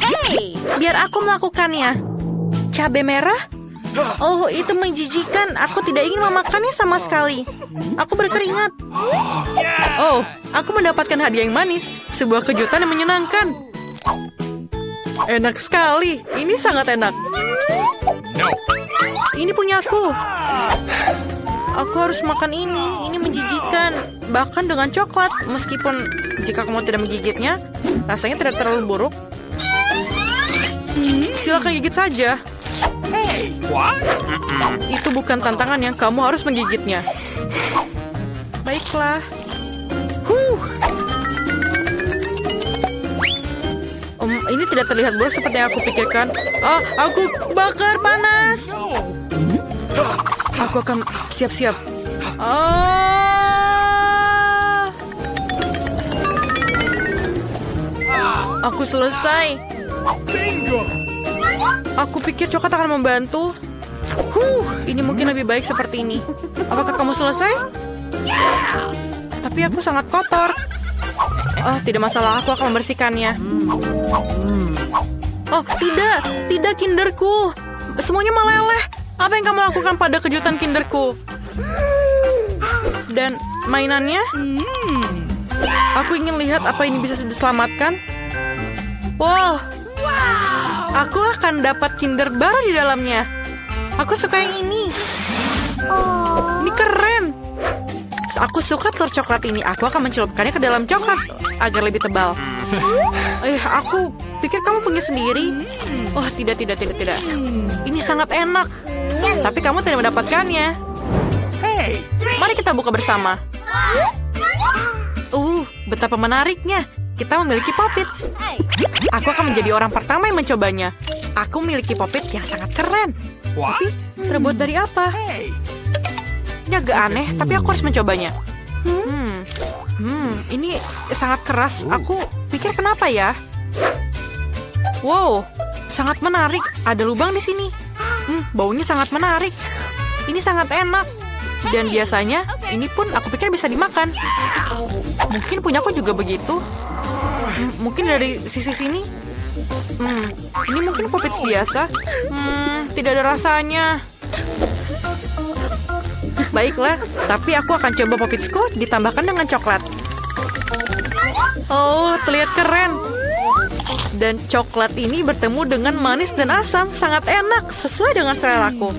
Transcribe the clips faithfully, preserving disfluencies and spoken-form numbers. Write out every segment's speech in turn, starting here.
Hei, biar aku melakukannya. Cabai merah? Oh, itu menjijikan. Aku tidak ingin memakannya sama sekali. Aku berkeringat. Oh, aku mendapatkan hadiah yang manis. Sebuah kejutan yang menyenangkan. Enak sekali. Ini sangat enak. Ini punya aku. Aku harus makan ini, ini menjijikan. Bahkan dengan coklat, meskipun jika kamu tidak menggigitnya, rasanya tidak terlalu buruk. Silakan gigit saja. Hey, what? Itu bukan tantangan yang kamu harus menggigitnya. Baiklah. Huh. Um, ini tidak terlihat buruk seperti yang aku pikirkan. Ah, aku bakar panas. Aku akan siap-siap. Ah. Aku selesai. Bingo. Aku pikir coklat akan membantu. Huh, ini mungkin lebih baik seperti ini. Apakah kamu selesai? Yeah. Tapi aku sangat kotor. Oh, tidak masalah, aku akan membersihkannya. Oh, tidak, tidak kinderku. Semuanya meleleh. Apa yang kamu lakukan pada kejutan kinderku? Dan mainannya? Aku ingin lihat apa ini bisa diselamatkan. Wow, aku akan dapat kinder baru di dalamnya. Aku suka yang ini. Ini keren. Aku suka telur coklat ini. Aku akan mencelupkannya ke dalam coklat agar lebih tebal. Eh, aku pikir kamu punya sendiri. Oh, tidak, tidak, tidak, tidak. Ini sangat enak. Tapi kamu tidak mendapatkannya. Hei, mari kita buka bersama. Uh, betapa menariknya. Kita memiliki Pop-Its. Aku akan menjadi orang pertama yang mencobanya. Aku memiliki Pop-Its yang sangat keren. What? Tapi terbuat dari apa? Ini agak aneh, tapi aku harus mencobanya. Hmm, hmm, ini sangat keras. Aku pikir kenapa ya? Wow, sangat menarik. Ada lubang di sini. Hmm, baunya sangat menarik. Ini sangat enak. Dan biasanya, ini pun aku pikir bisa dimakan. Mungkin punya aku juga begitu. M mungkin dari sisi sini. Hmm, ini mungkin Pop-Its biasa. Hmm, tidak ada rasanya. Baiklah, tapi aku akan coba Pop-Itsku ditambahkan dengan coklat. Oh, terlihat keren. Dan coklat ini bertemu dengan manis dan asam. Sangat enak, sesuai dengan seleraku.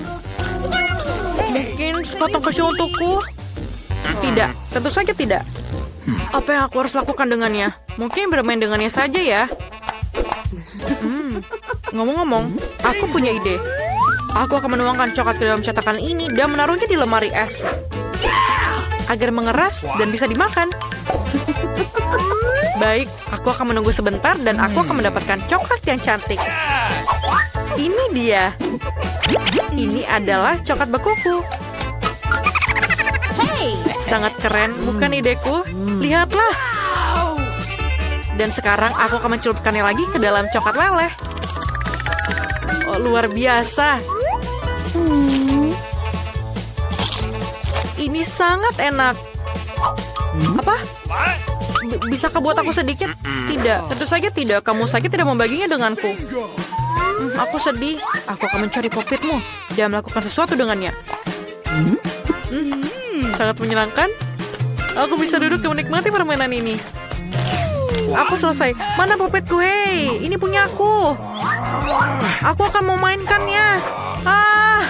Mungkin sepotong kecil untukku? Tidak, tentu saja tidak. Apa yang aku harus lakukan dengannya? Mungkin bermain dengannya saja ya. Ngomong-ngomong, hmm, aku punya ide. Aku akan menuangkan coklat ke dalam cetakan ini dan menaruhnya di lemari es. Agar mengeras dan bisa dimakan. Baik, aku akan menunggu sebentar dan aku akan mendapatkan coklat yang cantik. Ini dia. Ini adalah coklat bekuku. Hey, sangat keren, bukan ideku? Lihatlah. Dan sekarang aku akan mencelupkannya lagi ke dalam coklat leleh. Oh, luar biasa. Ini sangat enak. Apa? Bisakah buat aku sedikit? Tidak, tentu saja tidak. Kamu saja tidak membaginya denganku. Aku sedih. Aku akan mencari Pop-Itmu dan melakukan sesuatu dengannya. Mm-hmm. Sangat menyenangkan. Aku bisa duduk dan menikmati permainan ini. Aku selesai. Mana Pop-Itku? Hei, ini punya aku. Aku akan memainkannya. Ah.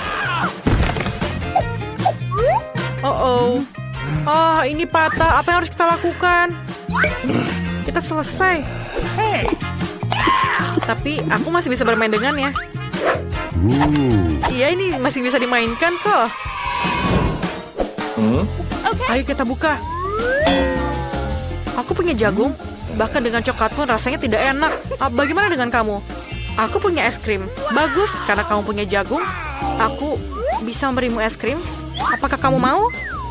Oh oh. Oh, ini patah. Apa yang harus kita lakukan? Kita selesai. Hei. Tapi aku masih bisa bermain dengannya. Iya, ini masih bisa dimainkan kok. Huh? Okay. Ayo kita buka. Aku punya jagung. Bahkan dengan coklat pun rasanya tidak enak. Bagaimana dengan kamu? Aku punya es krim. Bagus, karena kamu punya jagung. Aku bisa memberimu es krim. Apakah kamu mau?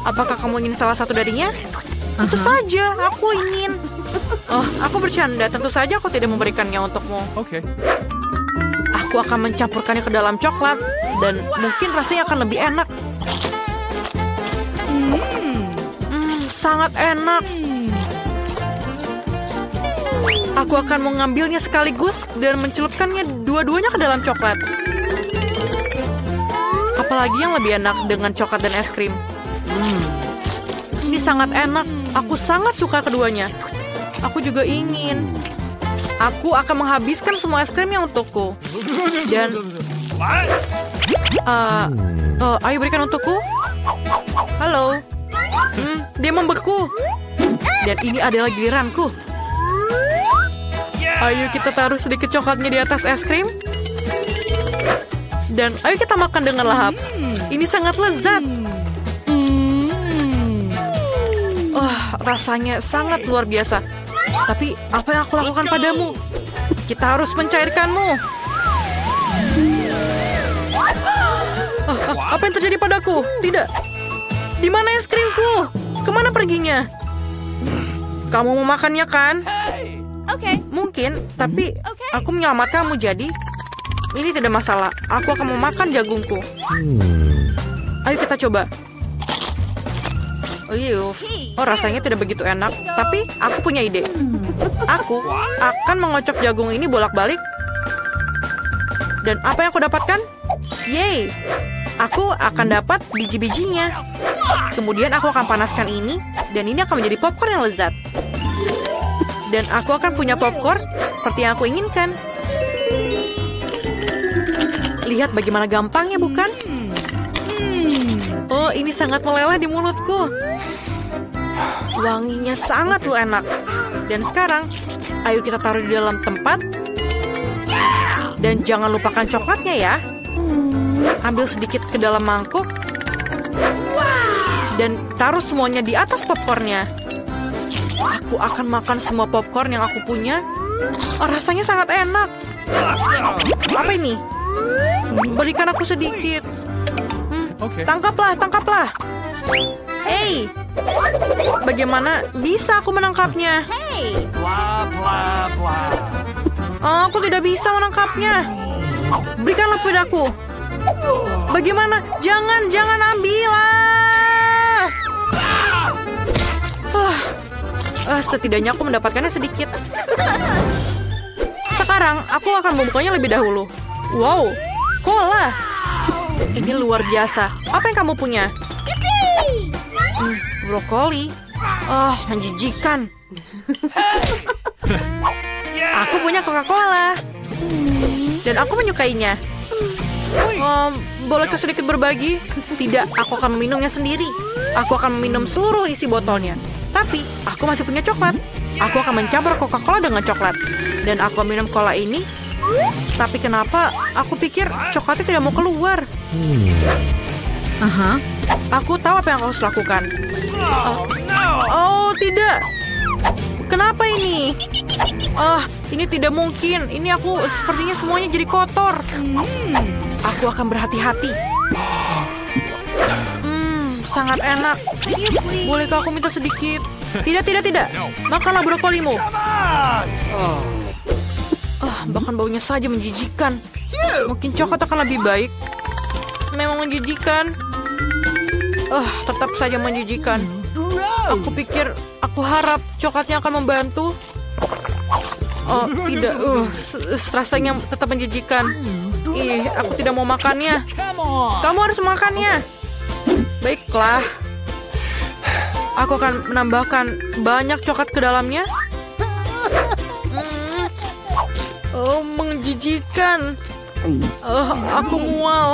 Apakah kamu ingin salah satu darinya? Uh-huh. Tentu saja, aku ingin. Oh, aku bercanda. Tentu saja aku tidak memberikannya untukmu. Oke. Okay. Aku akan mencampurkannya ke dalam coklat. Dan mungkin rasanya akan lebih enak. Mm. Mm, sangat enak. Mm. Aku akan mengambilnya sekaligus dan mencelupkannya dua-duanya ke dalam coklat. Apalagi yang lebih enak dengan coklat dan es krim. Hmm. Ini sangat enak. Aku sangat suka keduanya. Aku juga ingin. Aku akan menghabiskan semua es krimnya untukku. Dan... Uh, uh, ayo berikan untukku. Halo. Hmm, dia membeku. Dan ini adalah giliranku. Ayo kita taruh sedikit coklatnya di atas es krim. Dan ayo kita makan dengan lahap. Ini sangat lezat. Oh, rasanya sangat luar biasa. Tapi apa yang aku lakukan padamu? Kita harus mencairkanmu. Oh, apa yang terjadi padaku? Tidak. Di mana es krimku? Kemana perginya? Kamu mau makannya kan? Okay. Mungkin, tapi okay. Aku menyelamat kamu, jadi ini tidak masalah. Aku akan memakan jagungku. Ayo kita coba. Uyuh. Oh, rasanya tidak begitu enak. Tapi aku punya ide. Aku akan mengocok jagung ini bolak-balik. Dan apa yang aku dapatkan? Yeay. Aku akan dapat biji-bijinya. Kemudian aku akan panaskan ini. Dan ini akan menjadi popcorn yang lezat. Dan aku akan punya popcorn seperti yang aku inginkan. Lihat bagaimana gampangnya, bukan? Oh, ini sangat meleleh di mulutku. Wanginya sangat lu enak. Dan sekarang, ayo kita taruh di dalam tempat. Dan jangan lupakan coklatnya ya. Ambil sedikit ke dalam mangkuk. Dan taruh semuanya di atas popcornnya. Aku akan makan semua popcorn yang aku punya. Oh, rasanya sangat enak. Apa ini? Berikan aku sedikit. Hmm, tangkaplah, tangkaplah. Hei, bagaimana bisa aku menangkapnya? Oh, aku tidak bisa menangkapnya. Berikanlah padaku. Bagaimana? Jangan, jangan ambillah. Oh. Uh, setidaknya aku mendapatkannya sedikit. Sekarang, aku akan membukanya lebih dahulu. Wow, cola. Ini luar biasa. Apa yang kamu punya? Hmm, brokoli. Oh, menjijikan. Aku punya Coca-Cola. Dan aku menyukainya. Um, bolehkah sedikit berbagi? Tidak, aku akan meminumnya sendiri. Aku akan meminum seluruh isi botolnya. Tapi, aku masih punya coklat. Aku akan mencampur Coca-Cola dengan coklat. Dan aku minum cola ini. Tapi kenapa aku pikir coklatnya tidak mau keluar? Uh-huh. Aku tahu apa yang harus lakukan. Uh, oh, tidak. Kenapa ini? Ah, uh, ini tidak mungkin. Ini aku sepertinya semuanya jadi kotor. Hmm. Aku akan berhati-hati. Sangat enak. Bolehkah aku minta sedikit? Tidak, tidak, tidak. Makanlah brokolimu. Oh. Oh, bahkan baunya saja menjijikan. Mungkin coklat akan lebih baik. Memang menjijikan. Oh, tetap saja menjijikan. Aku pikir, aku harap coklatnya akan membantu. Oh, tidak. Uh, rasanya tetap menjijikan. Ih, aku tidak mau makannya. Kamu harus makannya. Baiklah, aku akan menambahkan banyak coklat ke dalamnya. Mm. Oh, menjijikan. Oh, aku mual.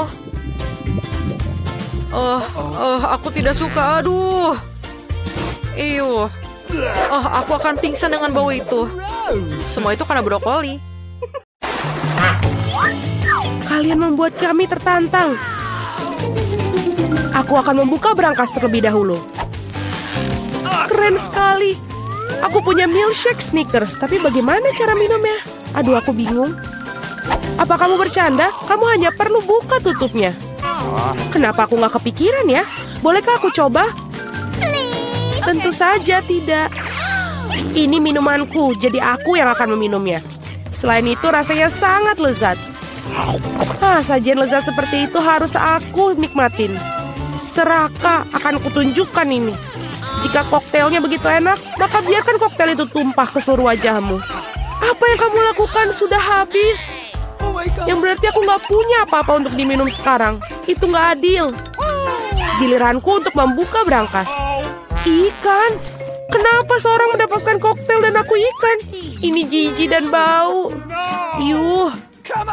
Oh, oh, aku tidak suka. Aduh. Iyo. Oh, aku akan pingsan dengan bau itu. Semua itu karena brokoli. Kalian membuat kami tertantang. Aku akan membuka berangkas terlebih dahulu. Keren sekali. Aku punya milkshake Snickers, tapi bagaimana cara minumnya? Aduh, aku bingung. Apa kamu bercanda? Kamu hanya perlu buka tutupnya. Kenapa aku nggak kepikiran ya? Bolehkah aku coba? Tentu saja tidak. Ini minumanku, jadi aku yang akan meminumnya. Selain itu, rasanya sangat lezat. Ah, sajian lezat seperti itu harus aku nikmatin. Seraka akan kutunjukkan ini. Jika koktelnya begitu enak, maka biarkan koktel itu tumpah ke seluruh wajahmu. Apa yang kamu lakukan sudah habis? Oh my God. Yang berarti aku nggak punya apa-apa untuk diminum sekarang. Itu nggak adil. Giliranku untuk membuka brankas. Ikan? Kenapa seorang mendapatkan koktail dan aku ikan? Ini jijik dan bau. Yuh,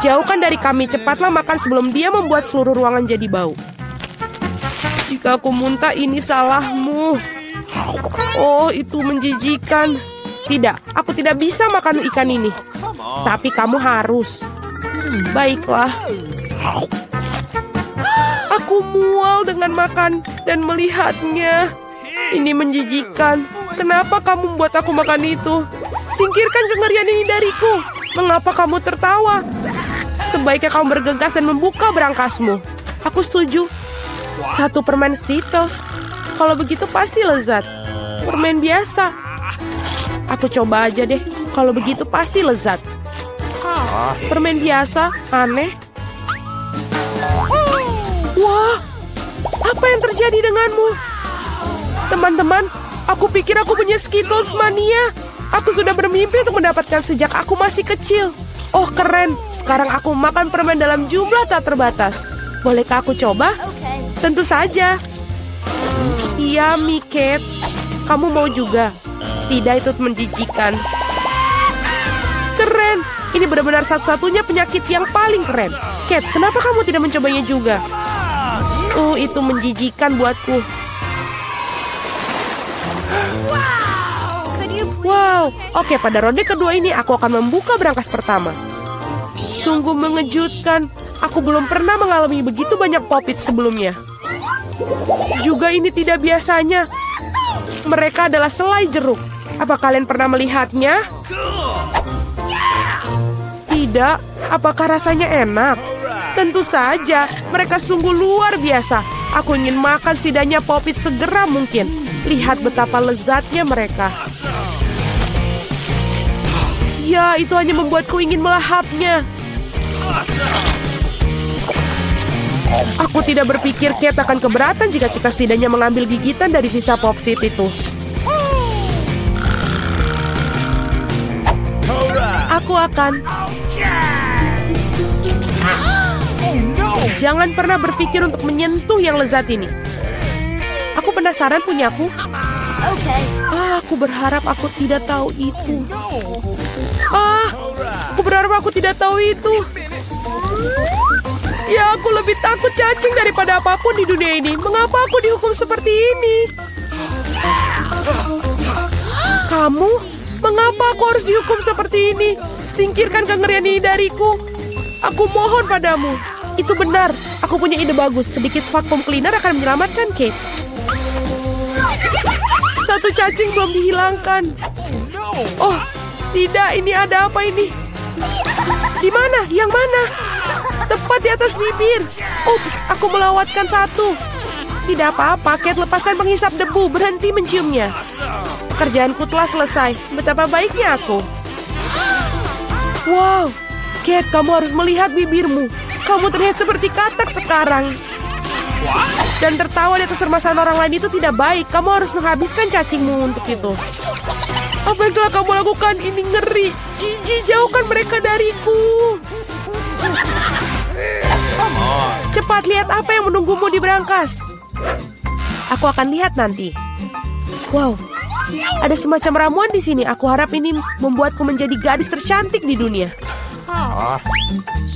jauhkan dari kami. Cepatlah makan sebelum dia membuat seluruh ruangan jadi bau. Jika aku muntah, ini salahmu. Oh, itu menjijikan. Tidak, aku tidak bisa makan ikan ini. Tapi kamu harus. Baiklah. Aku mual dengan makan dan melihatnya. Ini menjijikan. Kenapa kamu membuat aku makan itu? Singkirkan kengerian ini dariku. Mengapa kamu tertawa? Sebaiknya kamu bergegas dan membuka berangkasmu. Aku setuju. Satu permen Skittles. Kalau begitu pasti lezat. Permen biasa. Aku coba aja deh. Kalau begitu pasti lezat. Permen biasa. Aneh. Wah, apa yang terjadi denganmu? Teman-teman, aku pikir aku punya Skittles mania. Aku sudah bermimpi untuk mendapatkan sejak aku masih kecil. Oh, keren. Sekarang aku makan permen dalam jumlah tak terbatas. Bolehkah aku coba? Okay. Tentu saja. Iya, Miket. Kamu mau juga? Tidak, itu menjijikan. Keren. Ini benar-benar satu-satunya penyakit yang paling keren. Kat, kenapa kamu tidak mencobanya juga? Oh, itu menjijikan buatku. Wow, oke, pada ronde kedua ini aku akan membuka berangkas pertama. Sungguh mengejutkan. Aku belum pernah mengalami begitu banyak pop-it sebelumnya. Juga ini tidak biasanya. Mereka adalah selai jeruk. Apa kalian pernah melihatnya? Tidak, apakah rasanya enak? Tentu saja, mereka sungguh luar biasa. Aku ingin makan setidaknya pop-it segera mungkin. Lihat betapa lezatnya mereka. Ya, itu hanya membuatku ingin melahapnya. Aku tidak berpikir Kate akan keberatan jika kita setidaknya mengambil gigitan dari sisa popsit itu. Aku akan. Jangan pernah berpikir untuk menyentuh yang lezat ini. Aku penasaran punyaku. Ah, aku berharap aku tidak tahu itu. Ah, aku berharap aku tidak tahu itu. Ya, aku lebih takut cacing daripada apapun di dunia ini. Mengapa aku dihukum seperti ini? Kamu? Mengapa aku harus dihukum seperti ini? Singkirkan kengerian ini dariku. Aku mohon padamu. Itu benar. Aku punya ide bagus. Sedikit vakum cleaner akan menyelamatkan Kate. Satu cacing belum dihilangkan. Oh, tidak, ini ada apa ini? Di mana? Yang mana? Tepat di atas bibir. Ups, aku melawatkan satu. Tidak apa-apa, Kate, lepaskan penghisap debu. Berhenti menciumnya. Pekerjaanku telah selesai. Betapa baiknya aku. Wow, Kate, kamu harus melihat bibirmu. Kamu terlihat seperti katak sekarang. Dan tertawa di atas permasalahan orang lain itu tidak baik. Kamu harus menghabiskan cacingmu untuk itu. Apa yang telah kamu lakukan? Ini ngeri. Jijik, jauhkan mereka dariku. Cepat, lihat apa yang menunggumu di berangkas. Aku akan lihat nanti. Wow, ada semacam ramuan di sini. Aku harap ini membuatku menjadi gadis tercantik di dunia.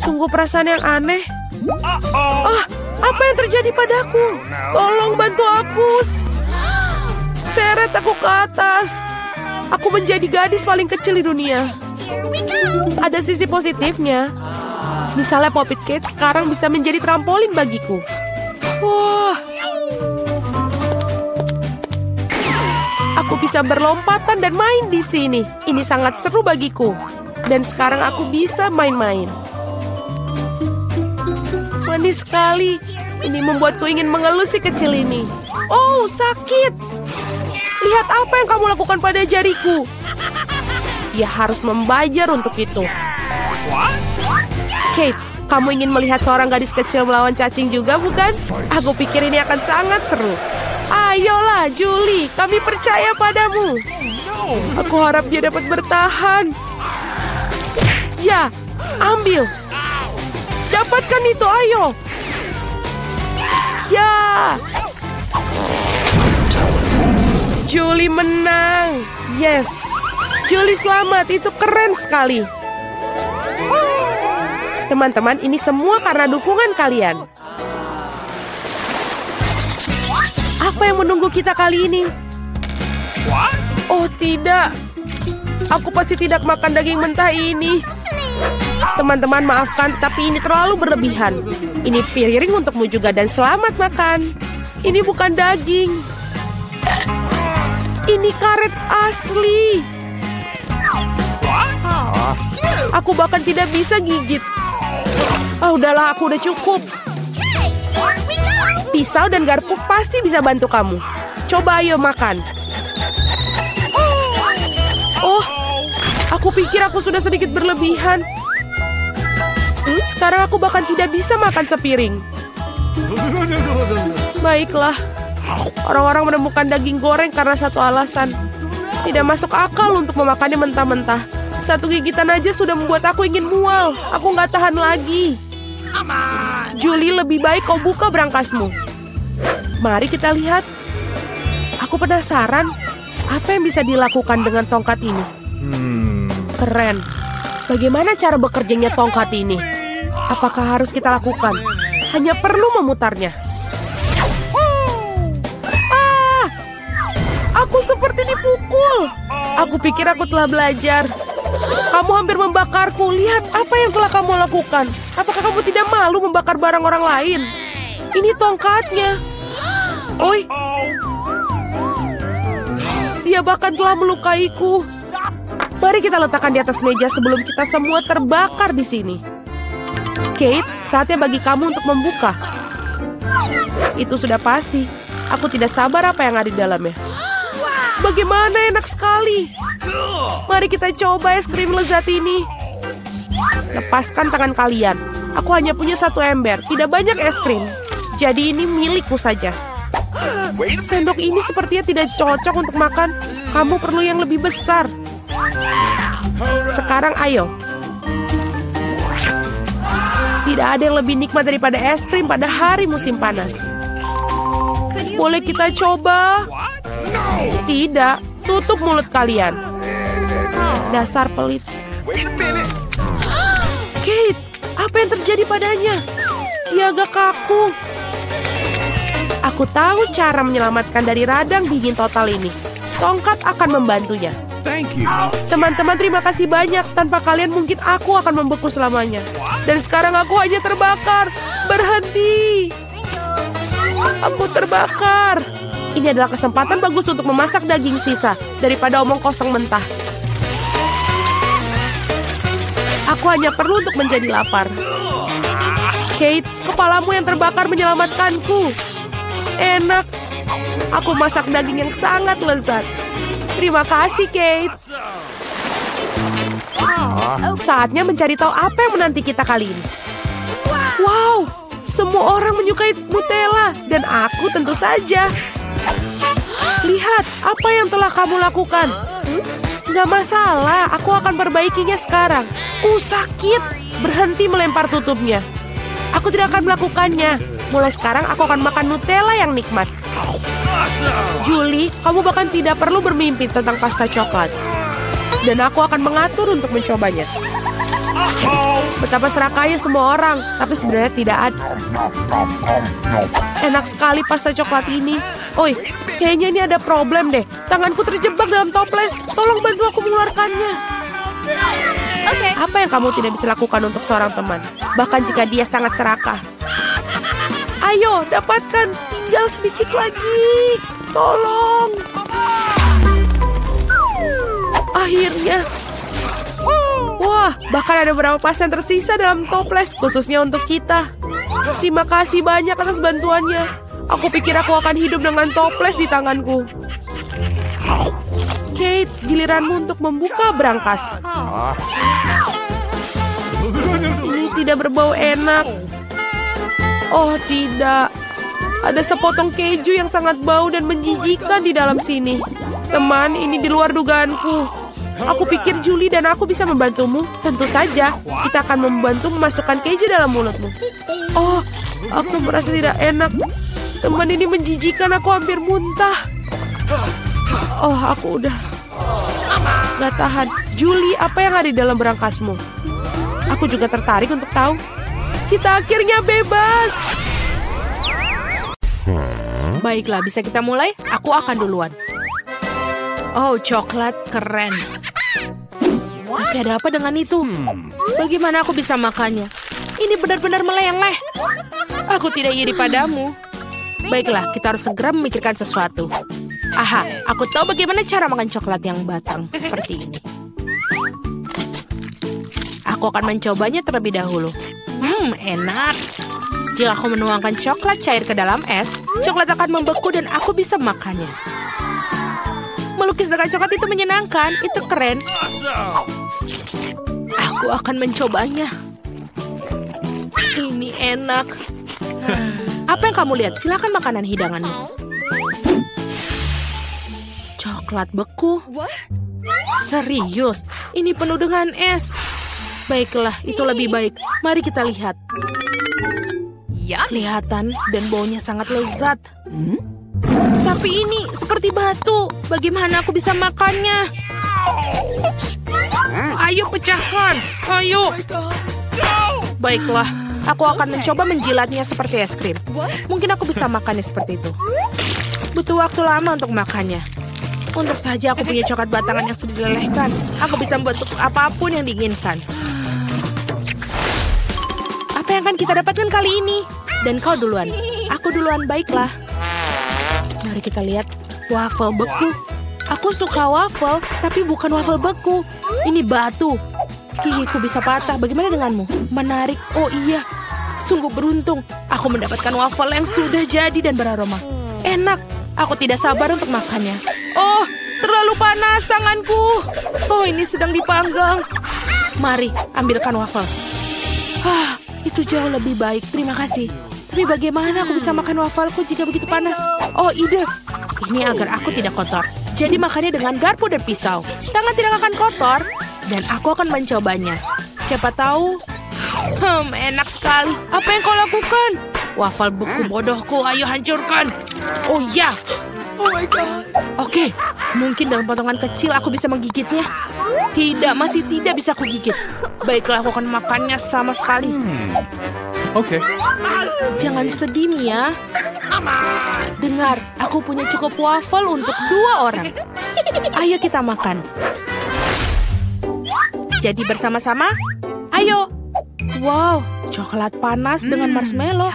Sungguh perasaan yang aneh. Oh, apa yang terjadi padaku? Tolong bantu aku. Seret aku ke atas. Aku menjadi gadis paling kecil di dunia. Ada sisi positifnya. Misalnya Pop-It Kate sekarang bisa menjadi trampolin bagiku. Wah. Aku bisa berlompatan dan main di sini. Ini sangat seru bagiku. Dan sekarang aku bisa main-main. Manis sekali. Ini membuatku ingin mengelus si kecil ini. Oh, sakit. Lihat apa yang kamu lakukan pada jariku. Dia harus membayar untuk itu. Kate, kamu ingin melihat seorang gadis kecil melawan cacing juga, bukan? Aku pikir ini akan sangat seru. Ayolah, Julie, kami percaya padamu. Aku harap dia dapat bertahan. Ya, ambil. Dapatkan itu, ayo. Ya. Julie menang. Yes. Julie selamat, itu keren sekali. Teman-teman, ini semua karena dukungan kalian. Apa yang menunggu kita kali ini? Oh tidak, aku pasti tidak makan daging mentah ini. Teman-teman, maafkan, tapi ini terlalu berlebihan. Ini piring untukmu juga dan selamat makan. Ini bukan daging. Ini karet asli. Aku bahkan tidak bisa gigit. Oh, udahlah, aku udah cukup. Pisau dan garpu pasti bisa bantu kamu. Coba ayo makan. Oh, aku pikir aku sudah sedikit berlebihan. Sekarang aku bahkan tidak bisa makan sepiring. Baiklah. Orang-orang menemukan daging goreng karena satu alasan. Tidak masuk akal untuk memakannya mentah-mentah. Satu gigitan aja sudah membuat aku ingin mual. Aku nggak tahan lagi. Julie, lebih baik kau buka berangkasmu. Mari kita lihat. Aku penasaran apa yang bisa dilakukan dengan tongkat ini. Keren. Bagaimana cara bekerjanya tongkat ini? Apakah harus kita lakukan? Hanya perlu memutarnya. Ah! Aku seperti dipukul. Aku pikir aku telah belajar. Kamu hampir membakarku. Lihat apa yang telah kamu lakukan. Apakah kamu tidak malu membakar barang orang lain? Ini tongkatnya. Oi. Dia bahkan telah melukaiku. Mari kita letakkan di atas meja sebelum kita semua terbakar di sini. Kate, saatnya bagi kamu untuk membuka. Itu sudah pasti. Aku tidak sabar apa yang ada di dalamnya. Bagaimana enak sekali. Mari kita coba es krim lezat ini. Lepaskan tangan kalian. Aku hanya punya satu ember, tidak banyak es krim. Jadi ini milikku saja. Sendok ini sepertinya tidak cocok untuk makan. Kamu perlu yang lebih besar. Sekarang ayo. Tidak ada yang lebih nikmat daripada es krim pada hari musim panas. Boleh kita coba? Tidak. Tutup mulut kalian. Dasar pelit. Kate, apa yang terjadi padanya? Dia agak kaku. Aku tahu cara menyelamatkan dari radang dingin total ini. Tongkat akan membantunya. Teman-teman, terima kasih banyak. Tanpa kalian mungkin aku akan membeku selamanya. Dan sekarang aku hanya terbakar. Berhenti. Aku terbakar. Ini adalah kesempatan bagus untuk memasak daging sisa daripada omong kosong mentah. Aku hanya perlu untuk menjadi lapar. Kate, kepalamu yang terbakar menyelamatkanku. Enak. Aku masak daging yang sangat lezat. Terima kasih, Kate. Saatnya mencari tahu apa yang menanti kita kali ini. Wow, semua orang menyukai Nutella. Dan aku tentu saja. Lihat, apa yang telah kamu lakukan? Nggak masalah, aku akan perbaikinya sekarang. Uh, sakit. Berhenti melempar tutupnya. Aku tidak akan melakukannya. Mulai sekarang, aku akan makan Nutella yang nikmat. Julie, kamu bahkan tidak perlu bermimpi tentang pasta coklat. Dan aku akan mengatur untuk mencobanya. Betapa serakahnya semua orang, tapi sebenarnya tidak ada. Enak sekali pasta coklat ini. Oi, kayaknya ini ada problem deh. Tanganku terjebak dalam toples. Tolong bantu aku mengeluarkannya. Okay. Apa yang kamu tidak bisa lakukan untuk seorang teman? Bahkan jika dia sangat serakah. Ayo, dapatkan. Tinggal sedikit lagi. Tolong. Akhirnya. Wah, bahkan ada beberapa pas yang tersisa dalam toples, khususnya untuk kita. Terima kasih banyak atas bantuannya. Aku pikir aku akan hidup dengan toples di tanganku. Kate, giliranmu untuk membuka berangkas. Ini tidak berbau enak. Oh, tidak. Ada sepotong keju yang sangat bau dan menjijikan di dalam sini. Teman, ini di luar dugaanku. Aku pikir Julie dan aku bisa membantumu. Tentu saja, kita akan membantu memasukkan keju dalam mulutmu. Oh, aku merasa tidak enak. Teman ini menjijikan, aku hampir muntah. Oh, aku udah gak tahan. Julie, apa yang ada di dalam berangkasmu? Aku juga tertarik untuk tahu. Kita akhirnya bebas. Baiklah, bisa kita mulai? Aku akan duluan. Oh, coklat keren. Tapi ada apa dengan itu? Bagaimana aku bisa makannya? Ini benar-benar meleleh. Aku tidak iri padamu. Baiklah, kita harus segera memikirkan sesuatu. Aha, aku tahu bagaimana cara makan coklat yang batang seperti ini. Aku akan mencobanya terlebih dahulu. Hmm, enak. Jika aku menuangkan coklat cair ke dalam es, coklat akan membeku dan aku bisa makannya. Melukis dengan coklat itu menyenangkan, itu keren. Aku akan mencobanya. Ini enak. Apa yang kamu lihat? Silakan makanan hidanganmu. Coklat beku. Serius, ini penuh dengan es. Baiklah, itu lebih baik. Mari kita lihat. Kelihatan dan baunya sangat lezat. Hmm? Tapi ini seperti batu. Bagaimana aku bisa makannya? Ayo pecahkan. Ayo. Baiklah, aku akan mencoba menjilatnya seperti es krim. Mungkin aku bisa makannya seperti itu. Butuh waktu lama untuk makannya. Untung saja aku punya coklat batangan yang sudah dilelehkan. Aku bisa membentuk apapun yang diinginkan. Apa yang akan kita dapatkan kali ini? Dan kau duluan. Aku duluan, baiklah. Mari kita lihat. Waffle beku. Aku suka waffle, tapi bukan waffle beku. Ini batu. Gigiku bisa patah. Bagaimana denganmu? Menarik. Oh iya. Sungguh beruntung. Aku mendapatkan waffle yang sudah jadi dan beraroma. Enak. Aku tidak sabar untuk makannya. Oh, terlalu panas tanganku. Oh, ini sedang dipanggang. Mari, ambilkan waffle. Ah, itu jauh lebih baik. Terima kasih. Tapi bagaimana aku bisa makan wafelku jika begitu panas? Oh, ide. Ini agar aku tidak kotor. Jadi makannya dengan garpu dan pisau. Tangan tidak akan kotor. Dan aku akan mencobanya. Siapa tahu? Hmm, enak sekali. Apa yang kau lakukan? Wafel beku bodohku, ayo hancurkan. Oh, ya. Oh, my God. Oke, mungkin dalam potongan kecil aku bisa menggigitnya. Tidak, masih tidak bisa aku gigit. Baiklah, aku akan makannya sama sekali. Oke. Okay. Jangan sedih, Mia. Dengar, aku punya cukup waffle untuk dua orang. Ayo kita makan. Jadi bersama-sama, ayo. Wow, coklat panas dengan marshmallow.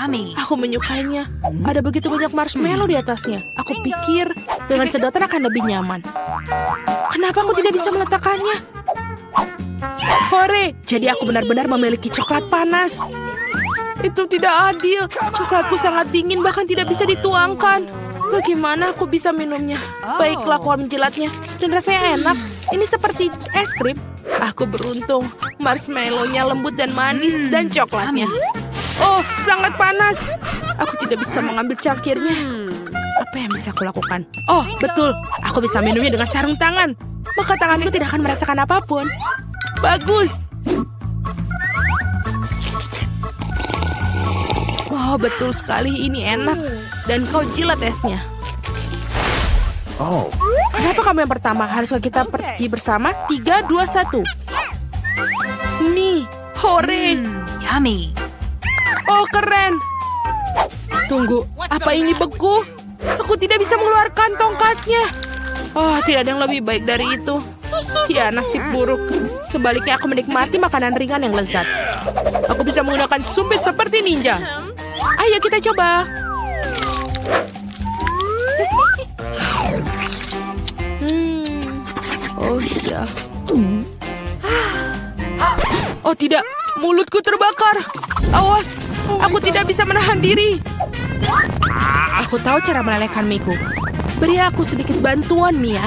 Aku menyukainya. Ada begitu banyak marshmallow di atasnya. Aku pikir dengan sedotan akan lebih nyaman. Kenapa aku tidak bisa meletakkannya? Hore, jadi aku benar-benar memiliki coklat panas. Itu tidak adil. Coklatku sangat dingin, bahkan tidak bisa dituangkan. Bagaimana aku bisa minumnya? Baiklah, aku menjilatnya. Dan rasanya enak. Ini seperti es krim. Aku beruntung. Marshmallow-nya lembut dan manis, dan coklatnya. Oh, sangat panas. Aku tidak bisa mengambil cangkirnya. Apa yang bisa aku lakukan? Oh, betul. Aku bisa minumnya dengan sarung tangan. Maka tanganku tidak akan merasakan apapun. Bagus. Oh, betul sekali, ini enak. Dan kau jilat esnya. Oh. Kenapa kamu yang pertama? Haruskah kita pergi bersama? tiga, dua, satu. Nih, hore. Hmm, yummy. Oh, keren. Tunggu, apa ini beku? Aku tidak bisa mengeluarkan tongkatnya. Oh, tidak ada yang lebih baik dari itu. Ya, nasib buruk. Sebaliknya aku menikmati makanan ringan yang lezat. Aku bisa menggunakan sumpit seperti ninja. Ayo kita coba. Hmm. Oh iya. Oh tidak, mulutku terbakar. Awas, aku tidak bisa menahan diri. Aku tahu cara melelehkan miku. Beri aku sedikit bantuan, Mia.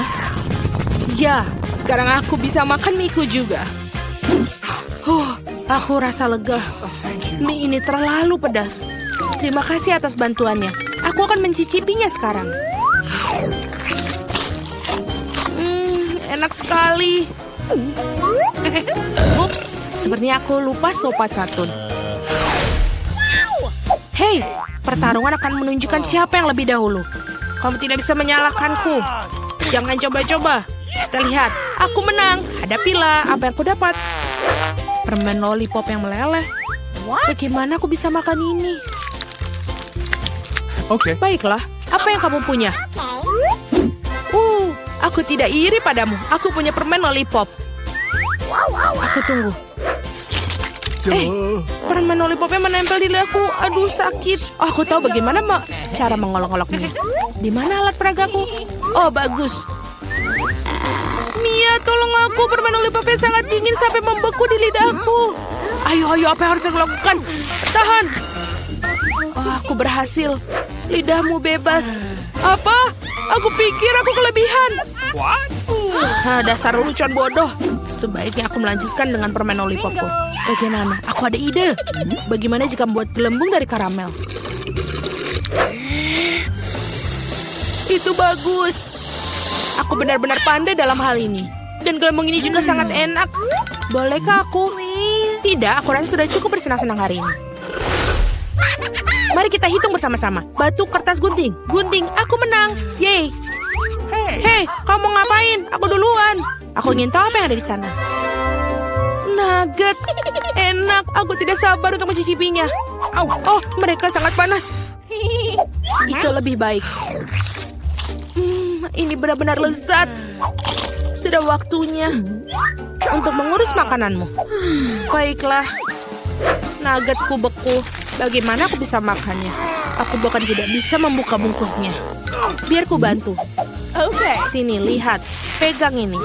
Ya, sekarang aku bisa makan miku juga. Oh, aku rasa lega. Mie ini terlalu pedas. Terima kasih atas bantuannya. Aku akan mencicipinya sekarang. Hmm, enak sekali. Ups, sepertinya aku lupa sobat satun. Hei, pertarungan akan menunjukkan siapa yang lebih dahulu. Kamu tidak bisa menyalahkanku. Jangan coba-coba. Kita lihat, aku menang. Hadapilah apa yang aku dapat. Permen lollipop yang meleleh. Bagaimana aku bisa makan ini? Oke. Okay. Baiklah, apa yang kamu punya? Uh, aku tidak iri padamu. Aku punya permen lollipop. Aku tunggu. Eh, permen lollipopnya menempel di leherku. Aduh, sakit. Oh, aku tahu bagaimana ma- cara mengolok-oloknya. Di mana alat peragaku? Oh, bagus. Mia, tolong aku. Permen lollipopnya sangat dingin sampai membeku di lidahku. Ayo, ayo, apa yang harus aku lakukan? Tahan. Oh, aku berhasil. Lidahmu bebas. Apa? Aku pikir aku kelebihan. What? Uh, dasar lucuan bodoh. Sebaiknya aku melanjutkan dengan permen lollipopku. Bagaimana? Aku ada ide. Bagaimana jika membuat gelembung dari karamel? Itu bagus. Aku benar-benar pandai dalam hal ini. Dan gelembung ini juga sangat enak. Bolehkah aku? Tidak, aku rasa sudah cukup bersenang-senang hari ini. Mari kita hitung bersama-sama. Batu, kertas, gunting. Gunting, aku menang. Yeay. Hei, hey, kamu mau ngapain? Aku duluan. Aku ingin tahu apa yang ada di sana. Nugget. Enak, aku tidak sabar untuk mencicipinya. Oh, mereka sangat panas. Itu lebih baik. Hmm, ini benar-benar lezat. Sudah waktunya untuk mengurus makananmu. Baiklah. Nuggetku beku. Bagaimana aku bisa makannya? Aku bahkan tidak bisa membuka bungkusnya. Biar ku bantu. Oke. Sini, lihat. Pegang ini.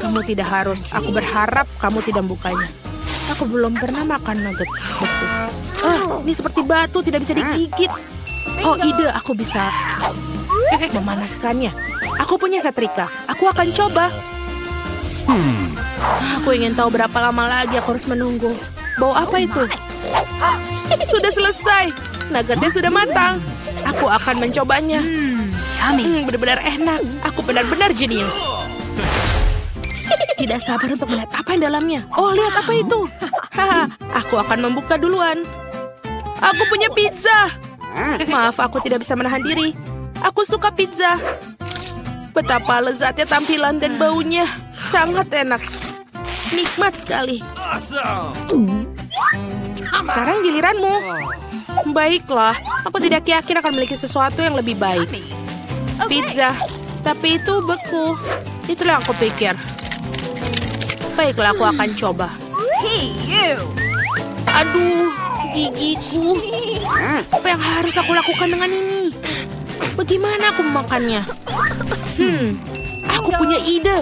Kamu tidak harus. Aku berharap kamu tidak membukanya. Aku belum pernah makan nugget. Ah, ini seperti batu, tidak bisa digigit. Oh, ide, aku bisa memanaskannya. Aku punya setrika. Aku akan coba. Hmm. Aku ingin tahu berapa lama lagi aku harus menunggu. Bau apa itu? Sudah selesai. Nuggetnya sudah matang. Aku akan mencobanya. Hmm, benar-benar enak. Aku benar-benar jenius. Tidak sabar untuk melihat apa yang dalamnya. Oh, lihat apa itu. Aku akan membuka duluan. Aku punya pizza. Maaf, aku tidak bisa menahan diri. Aku suka pizza. Betapa lezatnya tampilan dan baunya. Sangat enak. Nikmat sekali. Sekarang giliranmu. Baiklah, aku tidak yakin akan memiliki sesuatu yang lebih baik. Pizza, tapi itu beku. Itulah yang aku pikir. Baiklah, aku akan coba. Aduh, gigiku. Apa yang harus aku lakukan dengan ini? Bagaimana aku memakannya? Hmm, aku punya ide.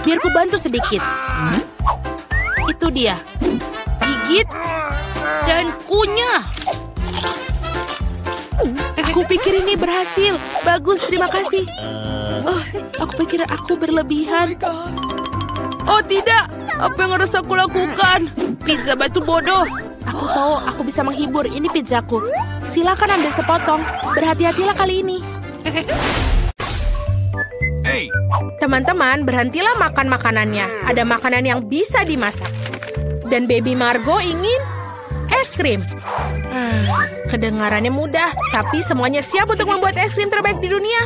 Biar ku bantu sedikit. Itu dia. Gigit. Dan kunyah. Aku pikir ini berhasil. Bagus, terima kasih. Oh, aku pikir aku berlebihan. Oh tidak, apa yang harus aku lakukan? Pizza batu bodoh. Aku tahu, aku bisa menghibur. Ini pizzaku. Silakan ambil sepotong. Berhati-hatilah kali ini. Hey. Teman-teman, berhentilah makan makanannya. Ada makanan yang bisa dimasak. Dan baby Margo ingin es krim. Hmm, kedengarannya mudah, tapi semuanya siap untuk membuat es krim terbaik di dunia.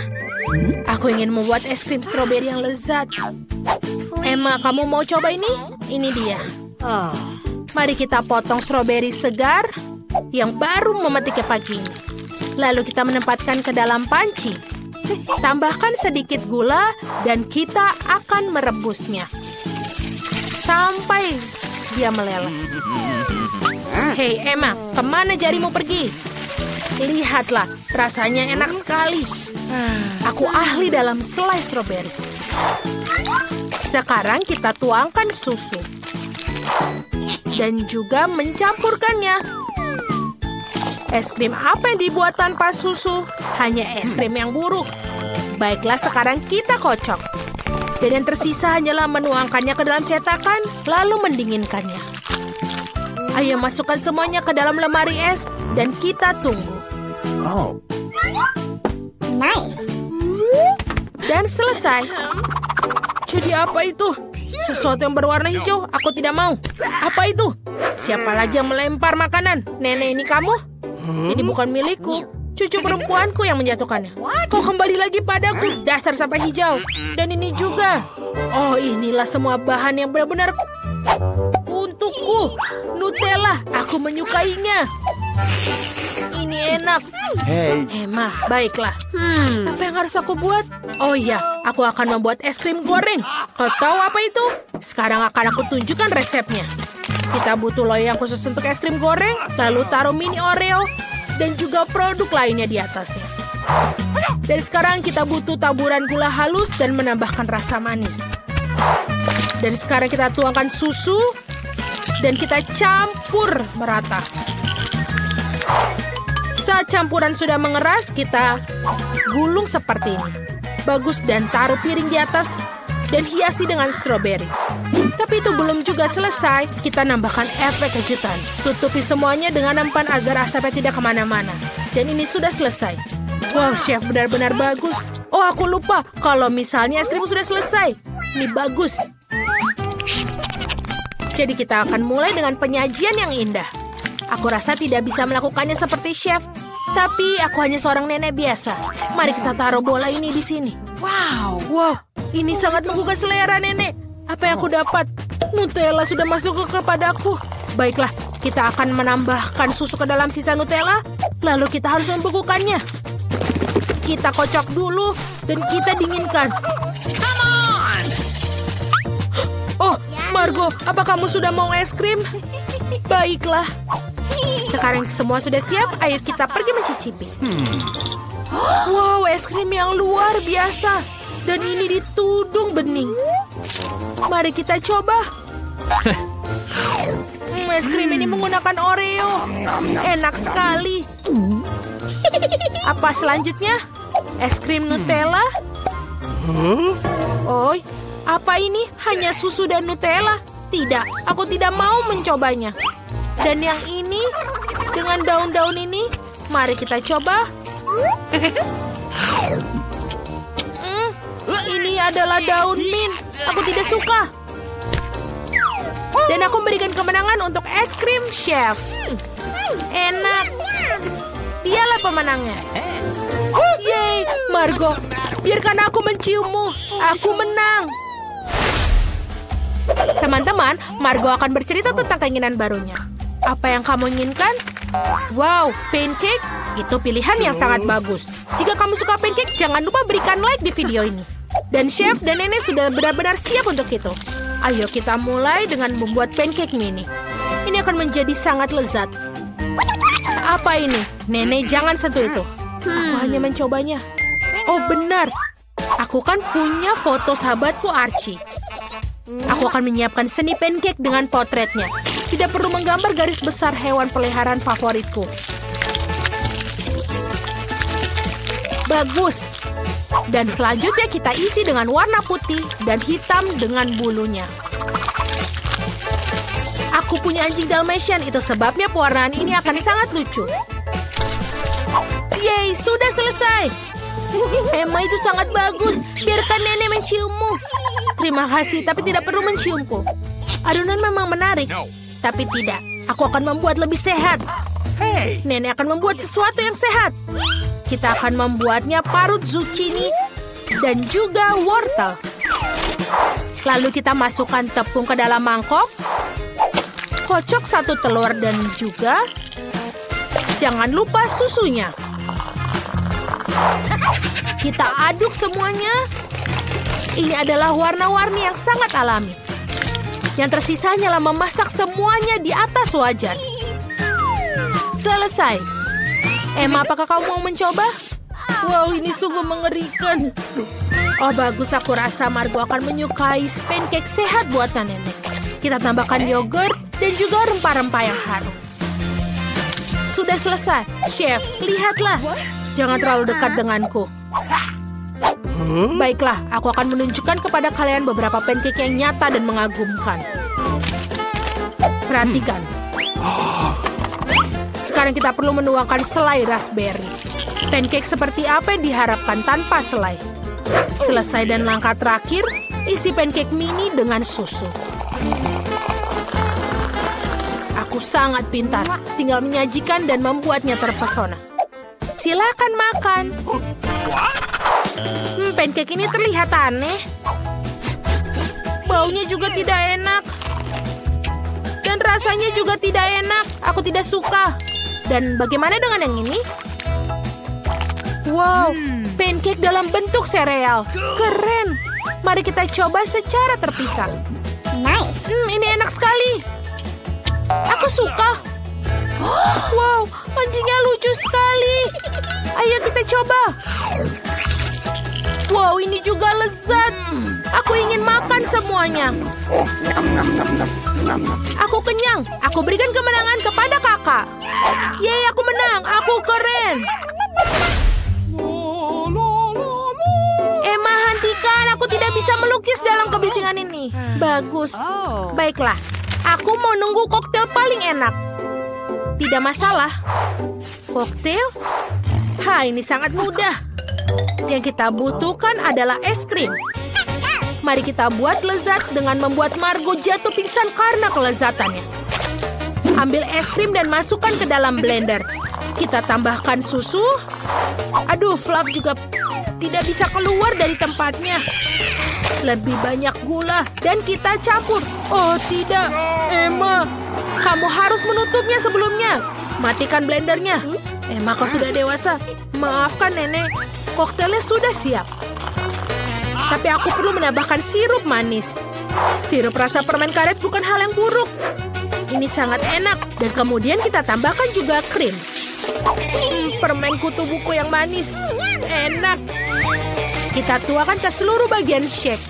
Aku ingin membuat es krim stroberi yang lezat. Emma, kamu mau coba ini? Ini dia. Oh. Mari kita potong stroberi segar yang baru memetiknya pagi ini. Lalu kita menempatkan ke dalam panci. Tambahkan sedikit gula dan kita akan merebusnya sampai dia meleleh. Hei Emma, kemana jarimu pergi? Lihatlah, rasanya enak sekali. Aku ahli dalam selai stroberi. Sekarang kita tuangkan susu. Dan juga mencampurkannya. Es krim apa yang dibuat tanpa susu? Hanya es krim yang buruk. Baiklah, sekarang kita kocok. Dan yang tersisa hanyalah menuangkannya ke dalam cetakan, lalu mendinginkannya. Ayo masukkan semuanya ke dalam lemari es dan kita tunggu. Oh. Nice. Dan selesai. Jadi apa itu? Sesuatu yang berwarna hijau, aku tidak mau. Apa itu? Siapa lagi yang melempar makanan? Nenek ini kamu? Ini bukan milikku. Cucu perempuanku yang menjatuhkannya. Kau kembali lagi padaku, dasar sampah hijau. Dan ini juga. Oh, inilah semua bahan yang benar-benar untukku. Nutella, aku menyukainya. Ini enak. Hey. Emma, baiklah. Hmm, apa yang harus aku buat? Oh iya, aku akan membuat es krim goreng. Kau tahu apa itu? Sekarang akan aku tunjukkan resepnya. Kita butuh loyang khusus untuk es krim goreng, lalu taruh mini Oreo, dan juga produk lainnya di atasnya. Dan sekarang kita butuh taburan gula halus dan menambahkan rasa manis. Dan sekarang kita tuangkan susu, dan kita campur merata. Saat campuran sudah mengeras, kita gulung seperti ini. Bagus, dan taruh piring di atas dan hiasi dengan stroberi. Tapi itu belum juga selesai. Kita nambahkan efek kejutan. Tutupi semuanya dengan nampan agar asapnya tidak kemana-mana. Dan ini sudah selesai. Wow, chef benar-benar bagus. Oh, aku lupa. Kalau misalnya es krim sudah selesai. Ini bagus. Jadi kita akan mulai dengan penyajian yang indah. Aku rasa tidak bisa melakukannya seperti chef. Tapi aku hanya seorang nenek biasa. Mari kita taruh bola ini di sini. Wow. Wow, ini sangat menggugah selera nenek. Apa yang aku dapat? Nutella sudah masuk ke kepadaku. Baiklah, kita akan menambahkan susu ke dalam sisa Nutella. Lalu kita harus membekukannya. Kita kocok dulu dan kita dinginkan. Come on! Oh, Margo, apa kamu sudah mau es krim? Baiklah. Sekarang semua sudah siap, ayo kita pergi mencicipi. Hmm. Wow, es krim yang luar biasa. Dan ini ditudung bening. Mari kita coba. Hmm, es krim ini menggunakan Oreo. Enak sekali. Apa selanjutnya? Es krim Nutella? Oh, apa ini? Hanya susu dan Nutella? Tidak, aku tidak mau mencobanya. Dan yang ini, dengan daun-daun ini, mari kita coba. Mm, ini adalah daun mint. Aku tidak suka. Dan aku memberikan kemenangan untuk es krim chef. Enak. Dialah pemenangnya. Yeay, Margo, biarkan aku menciummu. Aku menang. Teman-teman, Margo akan bercerita tentang keinginan barunya. Apa yang kamu inginkan? Wow, pancake? Itu pilihan yang sangat bagus. Jika kamu suka pancake, jangan lupa berikan like di video ini. Dan chef dan nenek sudah benar-benar siap untuk itu. Ayo kita mulai dengan membuat pancake mini. Ini akan menjadi sangat lezat. Apa ini? Nenek, jangan sentuh itu. Aku hanya mencobanya. Oh, benar. Aku kan punya foto sahabatku Archie. Aku akan menyiapkan seni pancake dengan potretnya. Tidak perlu menggambar garis besar hewan peliharaan favoritku. Bagus. Dan selanjutnya kita isi dengan warna putih dan hitam dengan bulunya. Aku punya anjing Dalmatian, itu sebabnya pewarnaan ini akan sangat lucu. Yeay, sudah selesai. Emma, itu sangat bagus. Biarkan nenek menciummu. Terima kasih, tapi tidak perlu menciumku. Adonan memang menarik, no. Tapi tidak. Aku akan membuat lebih sehat. Hey. Nenek akan membuat sesuatu yang sehat. Kita akan membuatnya parut zucchini dan juga wortel. Lalu kita masukkan tepung ke dalam mangkok. Kocok satu telur dan juga jangan lupa susunya. Kita aduk semuanya. Ini adalah warna-warni yang sangat alami. Yang tersisa hanyalah memasak semuanya di atas wajan. Selesai. Emma, apakah kamu mau mencoba? Wow, ini sungguh mengerikan. Oh, bagus. Aku rasa Margo akan menyukai pancake sehat buatan nenek. Kita tambahkan yogurt dan juga rempah-rempah yang harum. Sudah selesai. Chef, lihatlah. Jangan terlalu dekat denganku. Baiklah, aku akan menunjukkan kepada kalian beberapa pancake yang nyata dan mengagumkan. Perhatikan. Sekarang kita perlu menuangkan selai raspberry. Pancake seperti apa yang diharapkan tanpa selai. Selesai, dan langkah terakhir, isi pancake mini dengan susu. Aku sangat pintar, tinggal menyajikan dan membuatnya terpesona. Silakan makan. Hmm, pancake ini terlihat aneh. Baunya juga tidak enak. Dan rasanya juga tidak enak. Aku tidak suka. Dan bagaimana dengan yang ini? Wow, hmm. pancake dalam bentuk sereal. Keren. Mari kita coba secara terpisah. Nice. Hmm, ini enak sekali. Aku suka. Wow, anjingnya lucu sekali. Ayo kita coba. Wow, ini juga lezat. Aku ingin makan semuanya. Aku kenyang. Aku berikan kemenangan kepada kakak. Yeay, aku menang. Aku keren. Emma, hentikan. Aku tidak bisa melukis dalam kebisingan ini. Bagus. Baiklah. Aku mau nunggu koktail paling enak. Tidak masalah. Koktail? Hah, ini sangat mudah. Yang kita butuhkan adalah es krim. Mari kita buat lezat dengan membuat Margo jatuh pingsan karena kelezatannya. Ambil es krim dan masukkan ke dalam blender. Kita tambahkan susu. Aduh, Fluff juga tidak bisa keluar dari tempatnya. Lebih banyak gula dan kita campur. Oh tidak, Emma, kamu harus menutupnya sebelumnya. Matikan blendernya. Emma, kau sudah dewasa. Maafkan nenek, koktelnya sudah siap. Tapi aku perlu menambahkan sirup manis. Sirup rasa permen karet bukan hal yang buruk. Ini sangat enak. Dan kemudian kita tambahkan juga krim. Hmm, permen kutu buku yang manis. Enak. Kita tuangkan ke seluruh bagian shake.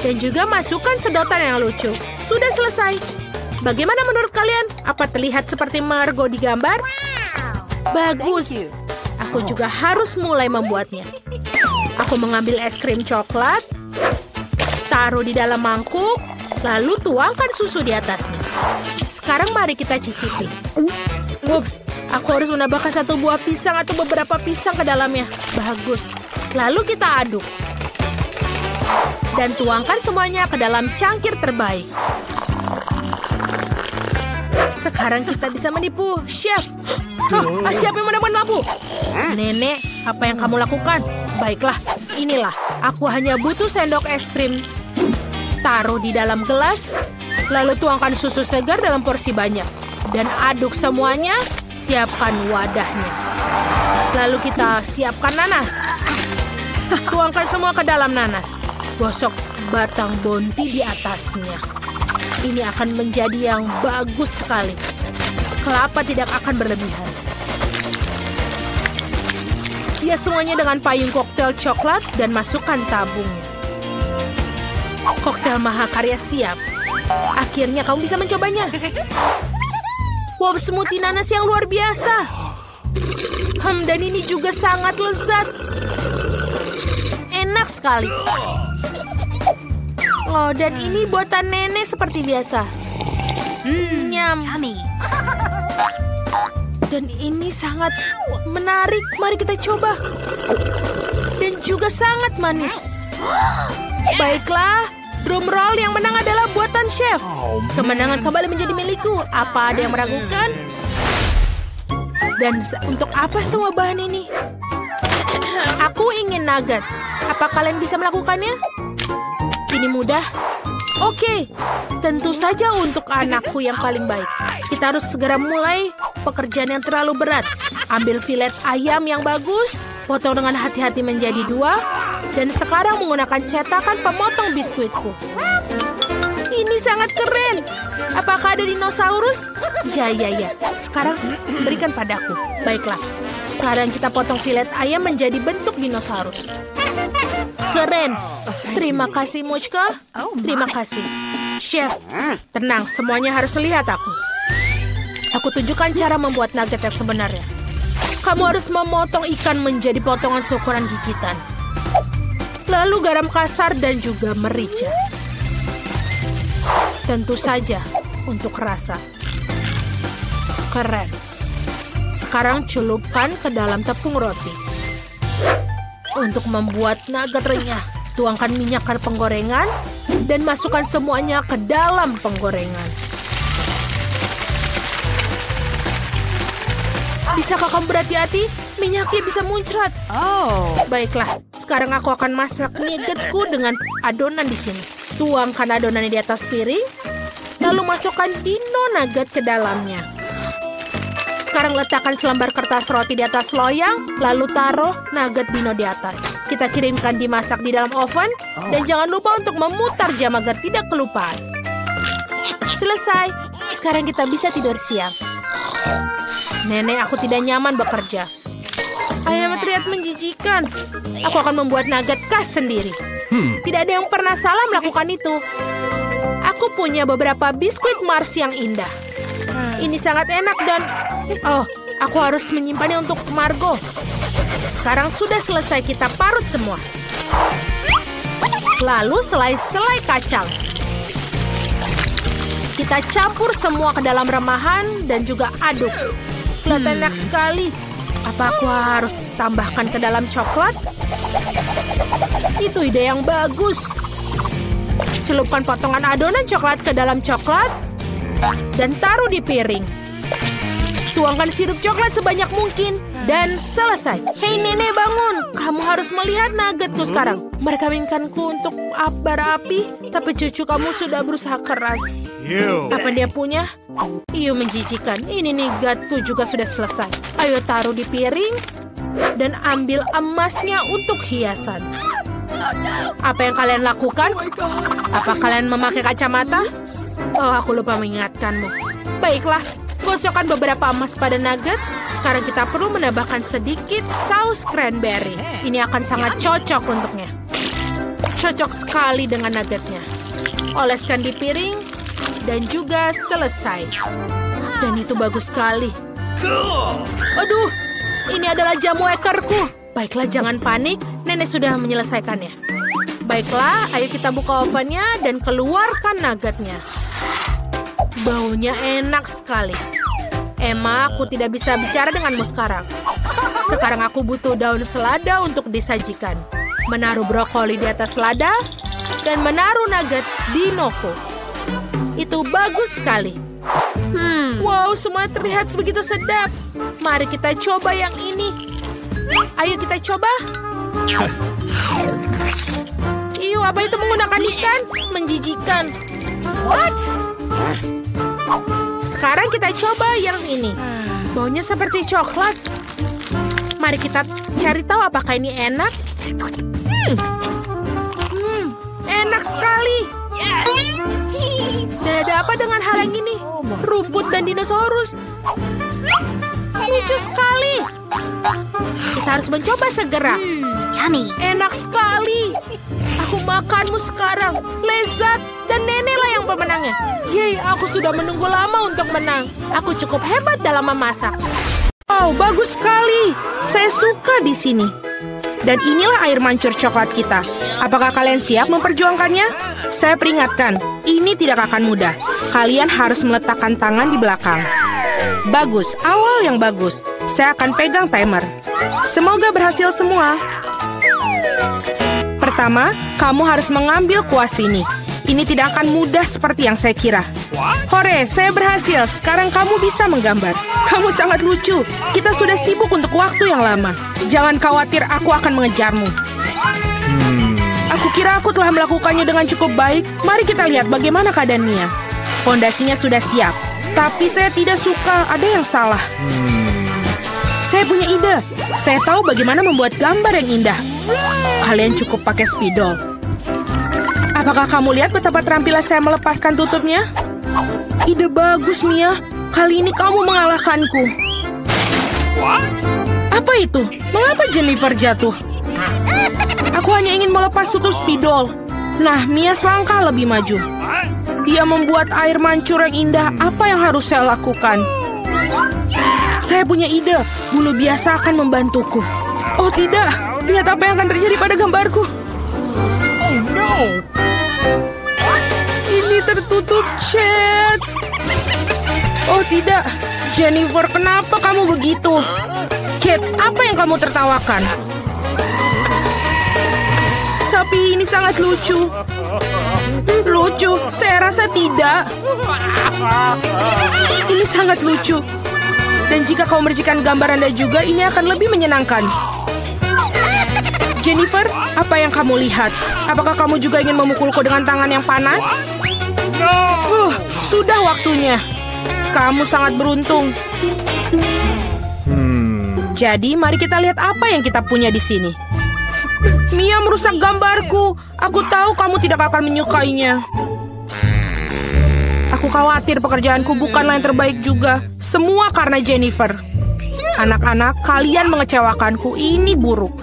Dan juga masukkan sedotan yang lucu. Sudah selesai. Bagaimana menurut kalian? Apa terlihat seperti Margo di gambar? Wow. Bagus. Aku juga harus mulai membuatnya. Aku mengambil es krim coklat. Taruh di dalam mangkuk. Lalu tuangkan susu di atasnya. Sekarang mari kita cicipi. Ups, aku harus menambahkan satu buah pisang atau beberapa pisang ke dalamnya. Bagus. Lalu kita aduk. Dan tuangkan semuanya ke dalam cangkir terbaik. Sekarang kita bisa menipu. Chef, hah, siapa yang menemukan lampu? Nenek, apa yang kamu lakukan? Baiklah, inilah. Aku hanya butuh sendok es krim. Taruh di dalam gelas. Lalu tuangkan susu segar dalam porsi banyak. Dan aduk semuanya, siapkan wadahnya. Lalu kita siapkan nanas. Tuangkan semua ke dalam nanas. Gosok batang bounty di atasnya. Ini akan menjadi yang bagus sekali. Kelapa tidak akan berlebihan. Ya, semuanya dengan payung koktail coklat dan masukkan tabungnya. Koktail mahakarya siap. Akhirnya kamu bisa mencobanya. Wow, smoothie nanas yang luar biasa. Hmm, dan ini juga sangat lezat. Enak sekali. Oh, dan ini buatan nenek seperti biasa. Hmm, nyam. Dan ini sangat menarik. Mari kita coba. Dan juga sangat manis. Baiklah. Drum roll yang menang adalah buatan chef. Kemenangan kembali menjadi milikku. Apa ada yang meragukan? Dan untuk apa semua bahan ini? Aku ingin nugget. Apa kalian bisa melakukannya? Ini mudah. Oke, tentu saja untuk anakku yang paling baik. Kita harus segera mulai pekerjaan yang terlalu berat. Ambil filet ayam yang bagus. Potong dengan hati-hati menjadi dua. Dan sekarang menggunakan cetakan pemotong biskuitku. Ini sangat keren. Apakah ada dinosaurus? Ya, ya, ya. Sekarang berikan padaku. Baiklah. Sekarang kita potong filet ayam menjadi bentuk dinosaurus. Keren. Terima kasih, Mushka. Terima kasih. Chef, tenang. Semuanya harus lihat aku. Aku tunjukkan cara membuat nugget yang sebenarnya. Kamu harus memotong ikan menjadi potongan seukuran gigitan. Lalu garam kasar dan juga merica. Tentu saja untuk rasa. Keren. Sekarang celupkan ke dalam tepung roti. Untuk membuat nugget renyah. tuangkan minyak ke penggorengan dan masukkan semuanya ke dalam penggorengan. Bisakah kamu berhati-hati? Minyaknya bisa muncrat. Oh, baiklah. Sekarang aku akan masak nuggetsku dengan adonan di sini. Tuangkan adonannya di atas piring, lalu masukkan dino nugget ke dalamnya. Sekarang letakkan selembar kertas roti di atas loyang, lalu taruh nugget dino di atas. Kita kirimkan dimasak di dalam oven, dan jangan lupa untuk memutar jam agar tidak kelupaan. Selesai. Sekarang kita bisa tidur siang. Nenek, aku tidak nyaman bekerja. Ayam terlihat menjijikan. Aku akan membuat nugget khas sendiri. Tidak ada yang pernah salah melakukan itu. Aku punya beberapa biskuit Mars yang indah. Ini sangat enak dan... Oh, aku harus menyimpannya untuk Margo. Sekarang sudah selesai, kita parut semua. Lalu selai-selai kacang. Kita campur semua ke dalam remahan dan juga aduk. Kelihatan enak sekali. Apa aku harus tambahkan ke dalam coklat? Itu ide yang bagus. Celupkan potongan adonan coklat ke dalam coklat dan taruh di piring. Tuangkan sirup coklat sebanyak mungkin. Dan selesai. Hei nenek, bangun. Kamu harus melihat nuggetku sekarang. Mereka mainkanku untuk barapi, tapi cucu kamu sudah berusaha keras. Ew. Apa dia punya? Iyo, menjijikan. Ini nuggetku juga sudah selesai. Ayo taruh di piring dan ambil emasnya untuk hiasan. Apa yang kalian lakukan? Apa kalian memakai kacamata? Oh, aku lupa mengingatkanmu. Baiklah. Gosokkan beberapa emas pada nugget. Sekarang kita perlu menambahkan sedikit saus cranberry. Ini akan sangat cocok untuknya. Cocok sekali dengan nuggetnya. Oleskan di piring dan juga selesai. Dan itu bagus sekali. Aduh, ini adalah jamu ekerku. Baiklah, jangan panik. Nenek sudah menyelesaikannya. Baiklah, ayo kita buka ovennya dan keluarkan nuggetnya. Baunya enak sekali. Emma, aku tidak bisa bicara denganmu sekarang. Sekarang aku butuh daun selada untuk disajikan. Menaruh brokoli di atas selada dan menaruh nugget di noko. Itu bagus sekali. Hmm. Wow, semua terlihat begitu sedap. Mari kita coba yang ini. Ayo kita coba. Iyo, apa itu menggunakan ikan? Menjijikan. What? Sekarang kita coba yang ini. Baunya seperti coklat. Mari kita cari tahu apakah ini enak. Hmm, hmm enak sekali. Dan ada apa dengan hal yang ini? Rumput dan dinosaurus. Lucu sekali. Kita harus mencoba segera. Hmm, enak sekali. Aku makanmu sekarang. Lezat. Dan neneklah yang pemenangnya. Yeay, aku sudah menunggu lama untuk menang. Aku cukup hebat dalam memasak. Oh, bagus sekali. Saya suka di sini. Dan inilah air mancur coklat kita. Apakah kalian siap memperjuangkannya? Saya peringatkan, ini tidak akan mudah. Kalian harus meletakkan tangan di belakang. Bagus, awal yang bagus. Saya akan pegang timer. Semoga berhasil semua. Pertama, kamu harus mengambil kuas ini. Ini tidak akan mudah seperti yang saya kira. Hore, saya berhasil. Sekarang kamu bisa menggambar. Kamu sangat lucu. Kita sudah sibuk untuk waktu yang lama. Jangan khawatir, aku akan mengejarmu. Hmm. Aku kira aku telah melakukannya dengan cukup baik. Mari kita lihat bagaimana keadaannya. Fondasinya sudah siap. Tapi saya tidak suka, ada yang salah. Hmm. Saya punya ide. Saya tahu bagaimana membuat gambar yang indah. Kalian cukup pakai spidol. Apakah kamu lihat betapa terampilan saya melepaskan tutupnya? Ide bagus, Mia. Kali ini kamu mengalahkanku. What? Apa itu? Mengapa Jennifer jatuh? Aku hanya ingin melepas tutup spidol. Nah, Mia selangkah lebih maju. Dia membuat air mancur yang indah. Apa yang harus saya lakukan? Saya punya ide. Bulu biasa akan membantuku. Oh, tidak. Lihat apa yang akan terjadi pada gambarku. Oh, no. Ini tertutup chat. Oh tidak, Jennifer, kenapa kamu begitu? Kate, apa yang kamu tertawakan? Tapi ini sangat lucu. Lucu? Saya rasa tidak. Ini sangat lucu. Dan jika kau merjikan gambar Anda juga, ini akan lebih menyenangkan. Jennifer, apa yang kamu lihat? Apakah kamu juga ingin memukulku dengan tangan yang panas? Uh, sudah waktunya. Kamu sangat beruntung. Hmm. Jadi, mari kita lihat apa yang kita punya di sini. Mia merusak gambarku. Aku tahu kamu tidak akan menyukainya. Aku khawatir pekerjaanku bukanlah yang terbaik juga. Semua karena Jennifer. Anak-anak, kalian mengecewakanku. Ini buruk.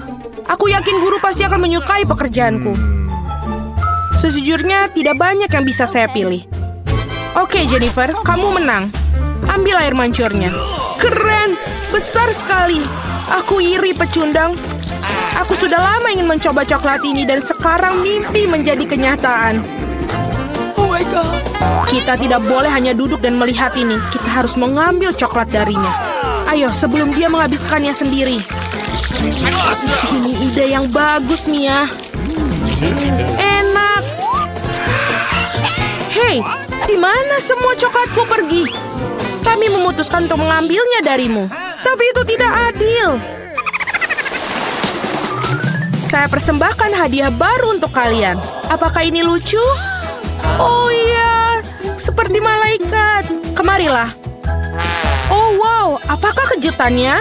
Aku yakin guru pasti akan menyukai pekerjaanku. Sejujurnya, tidak banyak yang bisa saya pilih. Oke, Jennifer, kamu menang. Ambil air mancurnya. Keren! Besar sekali! Aku iri, pecundang. Aku sudah lama ingin mencoba coklat ini dan sekarang mimpi menjadi kenyataan. Oh my God. Kita tidak boleh hanya duduk dan melihat ini. Kita harus mengambil coklat darinya. Ayo, sebelum dia menghabiskannya sendiri. Ini ide yang bagus, Mia. Enak. Hei, di mana semua coklatku pergi? Kami memutuskan untuk mengambilnya darimu. Tapi itu tidak adil. Saya persembahkan hadiah baru untuk kalian. Apakah ini lucu? Oh iya, seperti malaikat. Kemarilah. Oh wow, apakah kejutannya?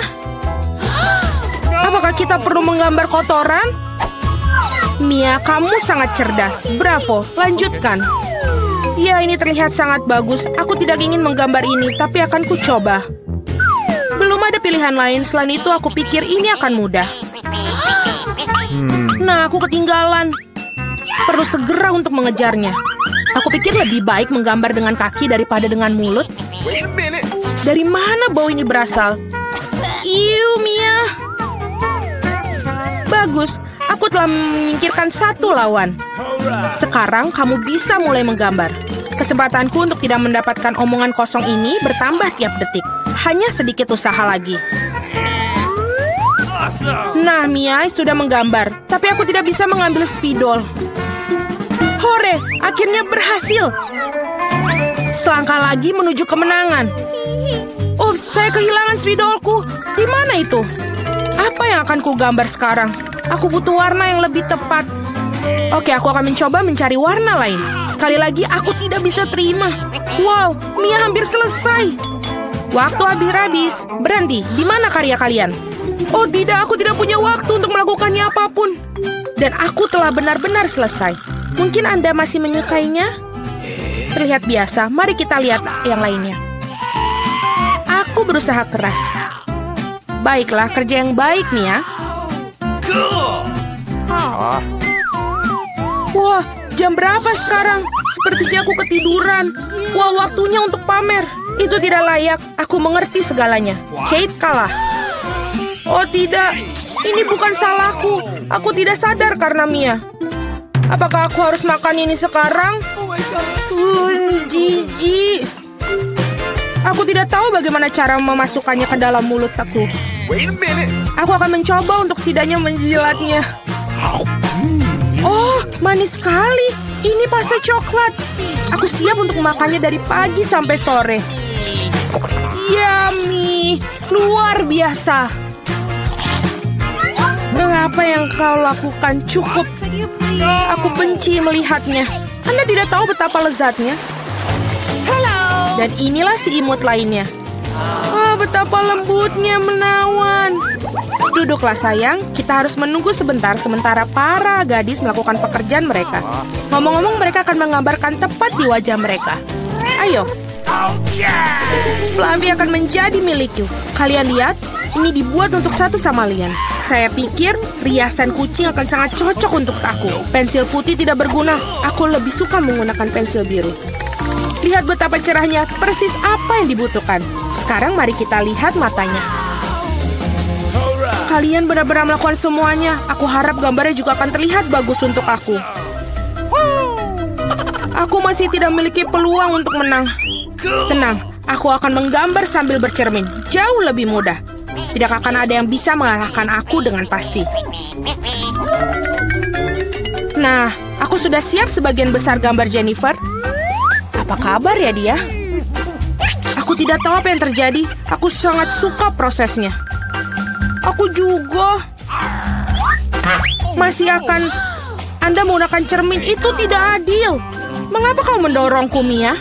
Apakah kita perlu menggambar kotoran? Mia, kamu sangat cerdas. Bravo, lanjutkan. Ya, ini terlihat sangat bagus. Aku tidak ingin menggambar ini, tapi akan kucoba. Belum ada pilihan lain, selain itu aku pikir ini akan mudah. Hmm. Nah, aku ketinggalan. Perlu segera untuk mengejarnya. Aku pikir lebih baik menggambar dengan kaki daripada dengan mulut. Dari mana bau ini berasal? Iu, Mia. Bagus, aku telah menyingkirkan satu lawan. Sekarang kamu bisa mulai menggambar. Kesempatanku untuk tidak mendapatkan omongan kosong ini bertambah tiap detik. Hanya sedikit usaha lagi. Nah, Mia sudah menggambar, tapi aku tidak bisa mengambil spidol. Hore, akhirnya berhasil. Selangkah lagi menuju kemenangan. Oh, saya kehilangan spidolku. Di mana itu? Apa yang akan ku gambar sekarang? Aku butuh warna yang lebih tepat. Oke, aku akan mencoba mencari warna lain. Sekali lagi, aku tidak bisa terima. Wow, Mia hampir selesai. Waktu habis-habis. Berhenti, di mana karya kalian? Oh tidak, aku tidak punya waktu untuk melakukannya apapun. Dan aku telah benar-benar selesai. Mungkin Anda masih menyukainya? Terlihat biasa, mari kita lihat yang lainnya. Aku berusaha keras. Baiklah, kerja yang baik, Mia. Wah, jam berapa sekarang? Sepertinya aku ketiduran. Wah, waktunya untuk pamer. Itu tidak layak, aku mengerti segalanya. Kate kalah. Oh tidak, ini bukan salahku. Aku tidak sadar karena Mia. Apakah aku harus makan ini sekarang? Uh, jijik. Aku tidak tahu bagaimana cara memasukkannya ke dalam mulut aku. Aku akan mencoba untuk setidaknya menjilatnya. Oh, manis sekali. Ini pasta coklat. Aku siap untuk makannya dari pagi sampai sore. Yummy, luar biasa. Apa yang kau lakukan cukup. Aku benci melihatnya. Anda tidak tahu betapa lezatnya. Dan inilah si imut lainnya. Ah, betapa lembutnya, menawan. Duduklah sayang, kita harus menunggu sebentar sementara para gadis melakukan pekerjaan mereka. Ngomong-ngomong, mereka akan menggambarkan tepat di wajah mereka. Ayo. Fluffy akan menjadi milikku. Kalian lihat, ini dibuat untuk satu sama lain. Saya pikir riasan kucing akan sangat cocok untuk aku. Pensil putih tidak berguna. Aku lebih suka menggunakan pensil biru. Lihat betapa cerahnya, persis apa yang dibutuhkan. Sekarang mari kita lihat matanya. Kalian benar-benar melakukan semuanya. Aku harap gambarnya juga akan terlihat bagus untuk aku. Aku masih tidak memiliki peluang untuk menang. Tenang, aku akan menggambar sambil bercermin. Jauh lebih mudah. Tidak akan ada yang bisa mengalahkan aku dengan pasti. Nah, aku sudah siap sebagian besar gambar Jennifer. Apa kabar ya dia? Aku tidak tahu apa yang terjadi. Aku sangat suka prosesnya. Aku juga. Masih akan... Anda menggunakan cermin itu tidak adil. Mengapa kau mendorongku, Mia?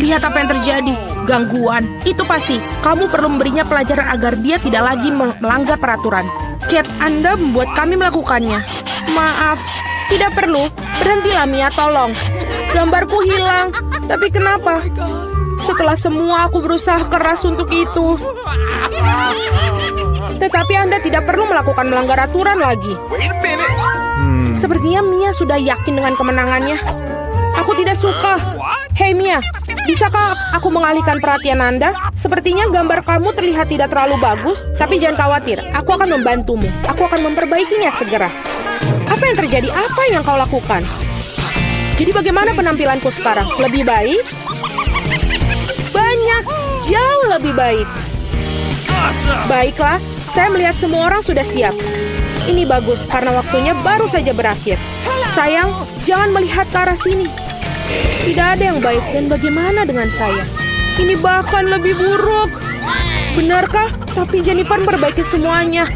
Lihat apa yang terjadi. Gangguan. Itu pasti. Kamu perlu memberinya pelajaran agar dia tidak lagi melanggar peraturan. Cat Anda membuat kami melakukannya. Maaf. Tidak perlu. Berhentilah, Mia. Tolong. Gambarku hilang. Tapi kenapa? Setelah semua aku berusaha keras untuk itu. Tetapi Anda tidak perlu melakukan melanggar aturan lagi. Hmm. Sepertinya Mia sudah yakin dengan kemenangannya. Aku tidak suka. Hei Mia, bisakah aku mengalihkan perhatian Anda? Sepertinya gambar kamu terlihat tidak terlalu bagus. Tapi jangan khawatir, aku akan membantumu. Aku akan memperbaikinya segera. Apa yang terjadi? Apa yang kau lakukan? Jadi bagaimana penampilanku sekarang? Lebih baik? Banyak, jauh lebih baik. Baiklah, saya melihat semua orang sudah siap. Ini bagus, karena waktunya baru saja berakhir. Sayang, jangan melihat ke arah sini. Tidak ada yang baik, dan bagaimana dengan saya? Ini bahkan lebih buruk. Benarkah? Tapi Jennifer memperbaiki semuanya.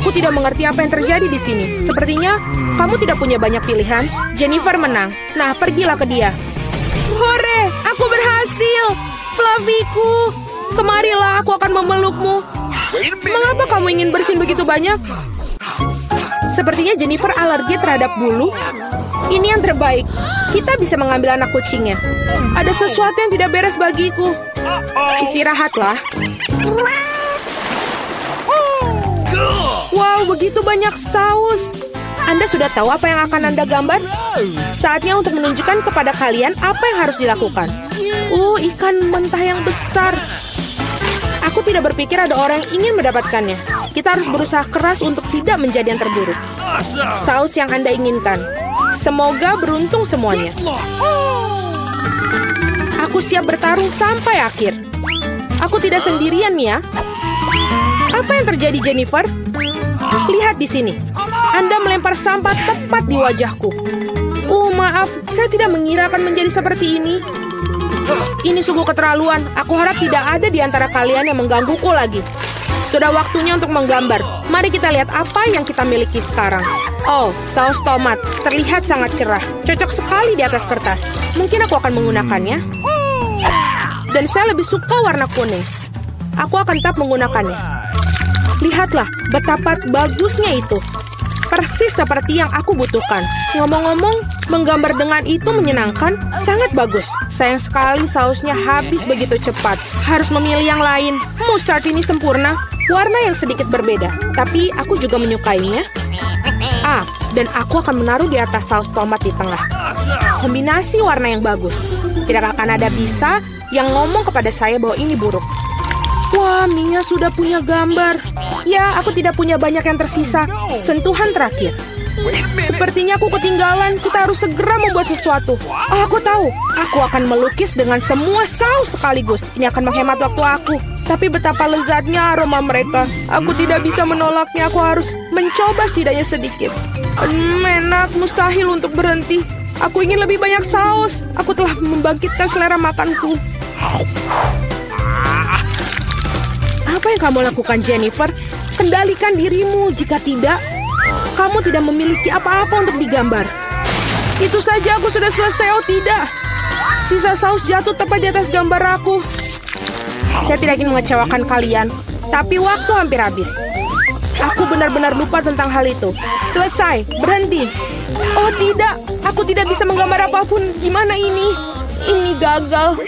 Aku tidak mengerti apa yang terjadi di sini. Sepertinya, kamu tidak punya banyak pilihan. Jennifer menang. Nah, pergilah ke dia. Hore, aku berhasil. Fluffyku, kemarilah, aku akan memelukmu. Mengapa kamu ingin bersin begitu banyak? Sepertinya Jennifer alergi terhadap bulu. Ini yang terbaik. Kita bisa mengambil anak kucingnya. Ada sesuatu yang tidak beres bagiku. Istirahatlah. Wow, begitu banyak saus. Anda sudah tahu apa yang akan Anda gambar? Saatnya untuk menunjukkan kepada kalian apa yang harus dilakukan. Uh, ikan mentah yang besar. Aku tidak berpikir ada orang yang ingin mendapatkannya. Kita harus berusaha keras untuk tidak menjadi yang terburuk. Saus yang Anda inginkan. Semoga beruntung semuanya. Aku siap bertarung sampai akhir. Aku tidak sendirian, Mia. Apa yang terjadi, Jennifer? Lihat di sini. Anda melempar sampah tepat di wajahku. Oh, maaf. Saya tidak mengira akan menjadi seperti ini. Ini sungguh keterlaluan. Aku harap tidak ada di antara kalian yang menggangguku lagi. Sudah waktunya untuk menggambar. Mari kita lihat apa yang kita miliki sekarang. Oh, saus tomat. Terlihat sangat cerah. Cocok sekali di atas kertas. Mungkin aku akan menggunakannya. Dan saya lebih suka warna kuning. Aku akan tetap menggunakannya. Lihatlah betapa bagusnya itu. Persis seperti yang aku butuhkan. Ngomong-ngomong, menggambar dengan itu menyenangkan, sangat bagus. Sayang sekali sausnya habis begitu cepat. Harus memilih yang lain. Mustard ini sempurna. Warna yang sedikit berbeda, tapi aku juga menyukainya. Ah, dan aku akan menaruh di atas saus tomat di tengah. Kombinasi warna yang bagus. Tidak akan ada bisa yang ngomong kepada saya bahwa ini buruk. Wah, Mia sudah punya gambar. Ya, aku tidak punya banyak yang tersisa. Sentuhan terakhir. Sepertinya aku ketinggalan. Kita harus segera membuat sesuatu. Ah, aku tahu. Aku akan melukis dengan semua saus sekaligus. Ini akan menghemat waktu aku. Tapi betapa lezatnya aroma mereka. Aku tidak bisa menolaknya. Aku harus mencoba setidaknya sedikit. Hmm, enak. Mustahil untuk berhenti. Aku ingin lebih banyak saus. Aku telah membangkitkan selera makanku. Apa yang kamu lakukan, Jennifer? Kendalikan dirimu. Jika tidak, kamu tidak memiliki apa-apa untuk digambar. Itu saja, aku sudah selesai. Oh, tidak. Sisa saus jatuh tepat di atas gambar aku. Saya tidak ingin mengecewakan kalian, tapi waktu hampir habis. Aku benar-benar lupa tentang hal itu. Selesai. Berhenti. Oh, tidak. Aku tidak bisa menggambar apapun. Gimana ini? Ini gagal.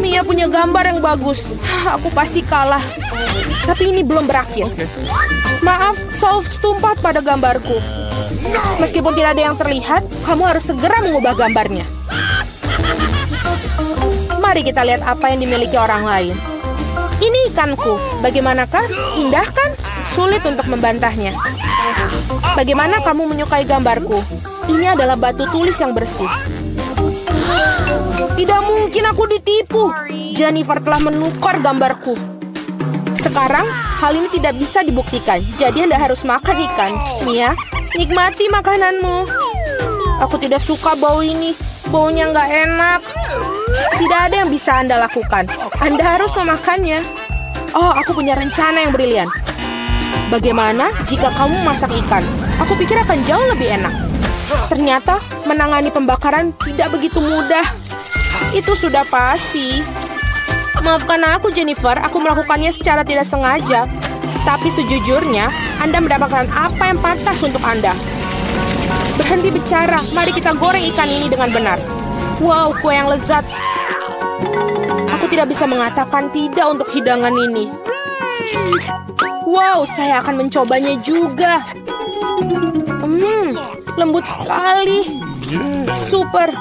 Mia punya gambar yang bagus. Aku pasti kalah. Tapi ini belum berakhir. Okay. Maaf, saus tumpah pada gambarku. Meskipun tidak ada yang terlihat, kamu harus segera mengubah gambarnya. Mari kita lihat apa yang dimiliki orang lain. Ini ikanku. Bagaimanakah? Indah kan? Sulit untuk membantahnya. Bagaimana kamu menyukai gambarku? Ini adalah batu tulis yang bersih. Tidak mungkin aku ditipu. Jennifer telah menukar gambarku. sekarang, hal ini tidak bisa dibuktikan. Jadi Anda harus makan ikan. Mia, nikmati makananmu. Aku tidak suka bau ini. Baunya nggak enak. Tidak ada yang bisa Anda lakukan. Anda harus memakannya. Oh, aku punya rencana yang brilian. Bagaimana jika kamu masak ikan? Aku pikir akan jauh lebih enak. Ternyata menangani pembakaran tidak begitu mudah. Itu sudah pasti. Maafkan aku, Jennifer, aku melakukannya secara tidak sengaja. Tapi sejujurnya, Anda mendapatkan apa yang pantas untuk Anda. Berhenti bicara, mari kita goreng ikan ini dengan benar. Wow, kue yang lezat. Aku tidak bisa mengatakan tidak untuk hidangan ini. Wow, saya akan mencobanya juga. Hmm, lembut sekali. Hmm, super.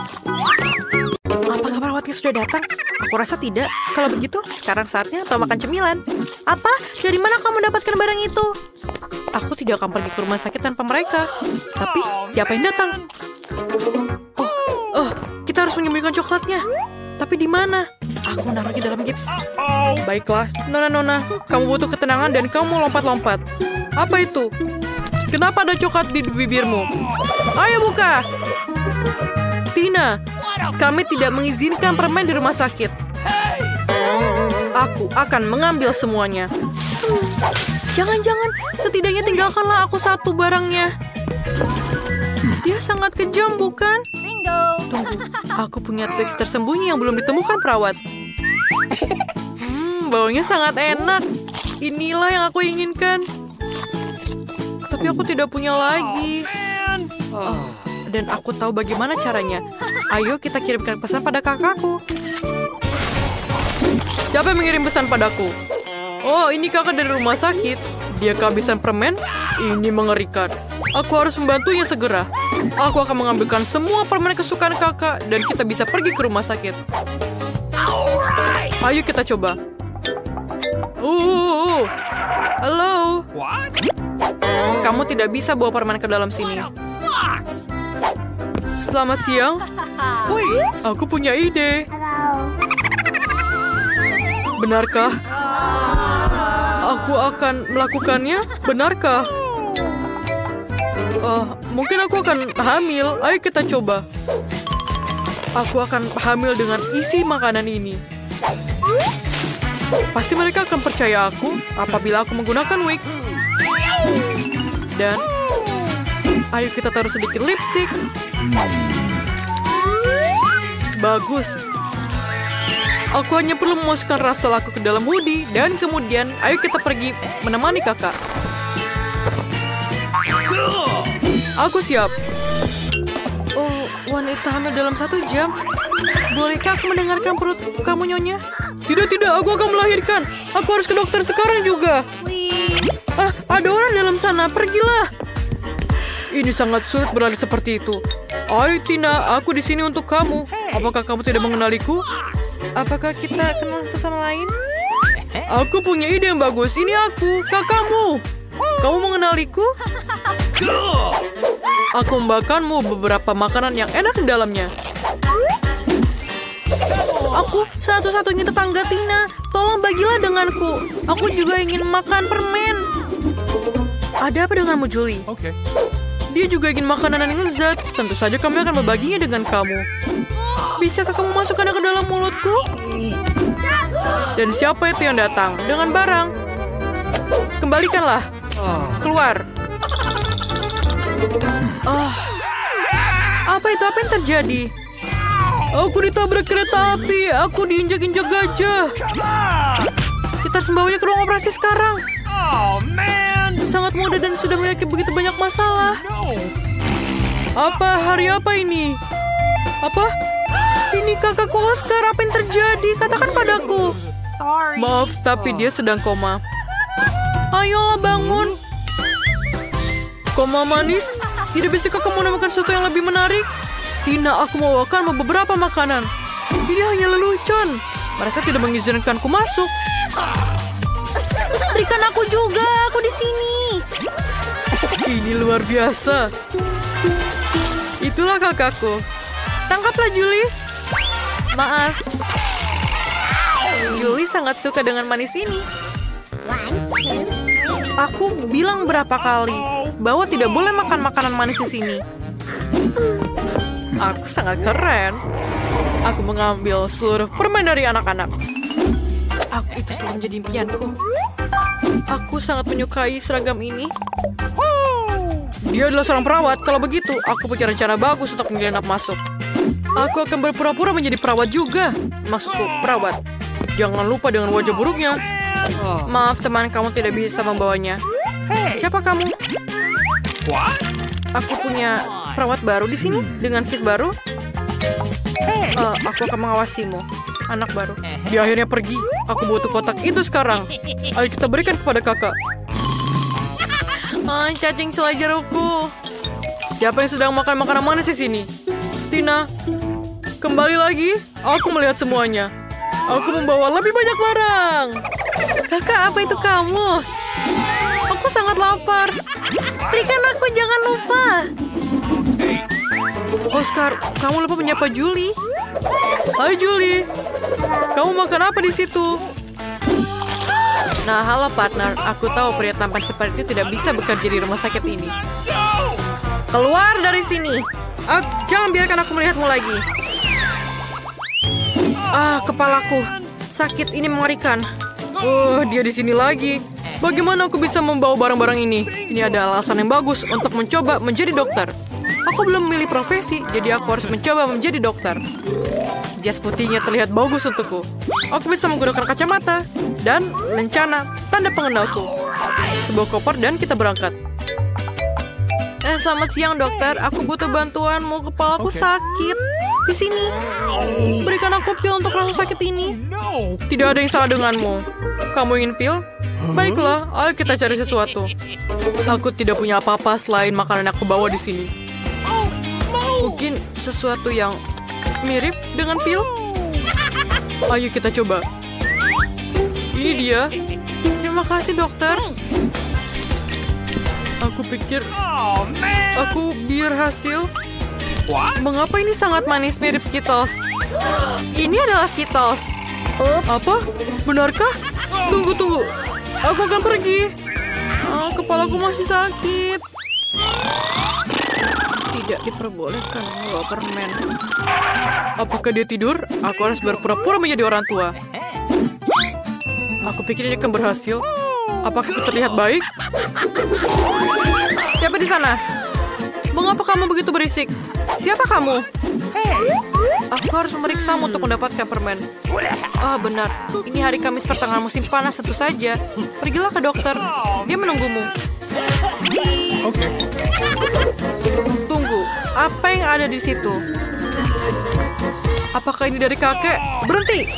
Apakah perawatnya sudah datang? Aku rasa tidak. Kalau begitu, sekarang saatnya atau makan cemilan. Apa? Dari mana kamu mendapatkan barang itu? Aku tidak akan pergi ke rumah sakit tanpa mereka. Tapi, siapa yang datang? Oh, oh, kita harus menyembunyikan coklatnya. Tapi di mana? Aku menaruhnya dalam gips. Baiklah, Nona-nona, kamu butuh ketenangan dan kamu lompat-lompat. Apa itu? Kenapa ada coklat di bibirmu? Ayo buka! Tina, kami tidak mengizinkan permen di rumah sakit. Aku akan mengambil semuanya. Jangan-jangan, setidaknya tinggalkanlah aku satu barangnya. Dia sangat kejam, bukan? Tunggu, aku punya Twix tersembunyi yang belum ditemukan perawat. Hmm, baunya sangat enak. Inilah yang aku inginkan. Tapi aku tidak punya lagi. Oh, dan aku tahu bagaimana caranya. Ayo kita kirimkan pesan pada kakakku. Siapa yang mengirim pesan padaku? Oh, ini kakak dari rumah sakit. Dia kehabisan permen. Ini mengerikan. Aku harus membantunya segera. Aku akan mengambilkan semua permen kesukaan kakak dan kita bisa pergi ke rumah sakit. Ayo kita coba. Uh, halo. Kamu tidak bisa bawa permen ke dalam sini. Selamat siang. Aku punya ide. Benarkah? Aku akan melakukannya? Benarkah? Uh, mungkin aku akan hamil. Ayo kita coba. Aku akan hamil dengan isi makanan ini. Pasti mereka akan percaya aku apabila aku menggunakan wig. Dan ayo kita taruh sedikit lipstik. Bagus. Aku hanya perlu memasukkan rasa laku ke dalam hoodie. Dan kemudian, ayo kita pergi menemani kakak. Aku siap. Oh, wanita hamil dalam satu jam. Bolehkah aku mendengarkan perut kamu, Nyonya? Tidak, tidak. Aku akan melahirkan. Aku harus ke dokter sekarang juga. Ah, ada orang dalam sana. Pergilah. Ini sangat sulit berlari seperti itu. Ayo, Tina. Aku di sini untuk kamu. Apakah kamu tidak mengenaliku? Apakah kita kenal satu sama lain? Aku punya ide yang bagus. Ini aku, kakakmu. Kamu mengenaliku? Aku membawakanmu beberapa makanan yang enak di dalamnya. Aku satu-satunya tetangga Tina. Tolong bagilah denganku. Aku juga ingin makan permen. Ada apa denganmu, Julie? Oke. Dia juga ingin makanan yang lezat. Tentu saja kami akan membaginya dengan kamu. Bisakah kamu masukkan ke dalam mulutku? Dan siapa itu yang datang? Dengan barang. Kembalikanlah. Keluar. Oh. Apa itu? Apa yang terjadi? Aku ditabrak kereta api. Aku diinjak-injak gajah. Kita harus membawanya ke ruang operasi sekarang. Sangat muda dan sudah memiliki begitu banyak masalah. Apa? Hari apa ini? Apa? Ini kakakku Oscar, apa yang terjadi? Katakan padaku. Sorry. Maaf, tapi dia sedang koma. Ayolah bangun. Koma manis? Tidak bisa kamu menemukan sesuatu yang lebih menarik? Tina, aku membawakanmu beberapa makanan. Dia hanya lelucon. Mereka tidak mengizinkanku masuk. Berikan aku juga, aku di sini. Ini luar biasa. Itulah kakakku. Tangkaplah Julie. Maaf. Julie sangat suka dengan manis ini. Aku bilang berapa kali bahwa tidak boleh makan makanan manis di sini. Aku sangat keren. Aku mengambil seluruh permen dari anak-anak. Aku itu selalu menjadi impianku. Aku sangat menyukai seragam ini. Dia adalah seorang perawat. Kalau begitu, aku punya rencana bagus untuk menyelinap masuk. Aku akan berpura-pura menjadi perawat juga. Maksudku, perawat. Jangan lupa dengan wajah buruknya. Oh. Maaf teman, kamu tidak bisa membawanya. Hey. Siapa kamu? What? Aku punya perawat baru di sini dengan shift baru. Hey. Uh, aku akan mengawasimu, anak baru. Dia akhirnya pergi. Aku butuh kotak itu sekarang. Ayo kita berikan kepada kakak. Oh, cacing selai jerukku. Siapa yang sedang makan makanan manis di sini? Tina, kembali lagi. Aku melihat semuanya. Aku membawa lebih banyak barang. Kakak, apa itu kamu? Aku sangat lapar. Berikan aku, jangan lupa. Oscar, kamu lupa menyapa Julie. Hai Julie, kamu makan apa di situ? Nah, halo partner. Aku tahu pria tampan seperti itu tidak bisa bekerja di rumah sakit ini. Keluar dari sini. Uh, jangan biarkan aku melihatmu lagi. Ah, kepalaku sakit, ini mengerikan. Oh, dia di sini lagi. Bagaimana aku bisa membawa barang-barang ini? Ini ada alasan yang bagus untuk mencoba menjadi dokter. Aku belum memilih profesi, jadi aku harus mencoba menjadi dokter. Jas putihnya terlihat bagus untukku. Aku bisa menggunakan kacamata dan lencana, tanda pengenalku. Sebuah koper dan kita berangkat. Eh, selamat siang dokter. Aku butuh bantuanmu. Kepalaku sakit. Di sini. Berikan aku pil untuk rasa sakit ini. Tidak ada yang salah denganmu. Kamu ingin pil? Baiklah, ayo kita cari sesuatu. Aku tidak punya apa-apa selain makanan yang aku bawa di sini. Mungkin sesuatu yang mirip dengan pil? Ayo kita coba. Ini dia. Terima kasih dokter. Aku pikir aku berhasil. Mengapa ini sangat manis, mirip Skittles? Ini adalah Skittles. Apa? Benarkah? Tunggu, tunggu. Aku akan pergi. Oh, kepalaku masih sakit. Tidak diperbolehkan membawa permen. Apakah dia tidur? Aku harus berpura-pura menjadi orang tua. Aku pikir ini akan berhasil. Apakah aku terlihat baik? Siapa di sana? Mengapa kamu begitu berisik? Siapa kamu? Hey. Aku harus memeriksamu hmm. untuk mendapatkan permen. Ah, benar. Ini hari Kamis pertengahan musim panas, tentu saja. Pergilah ke dokter. Dia menunggumu. Okay. Tunggu. Apa yang ada di situ? Apakah ini dari kakek? Berhenti!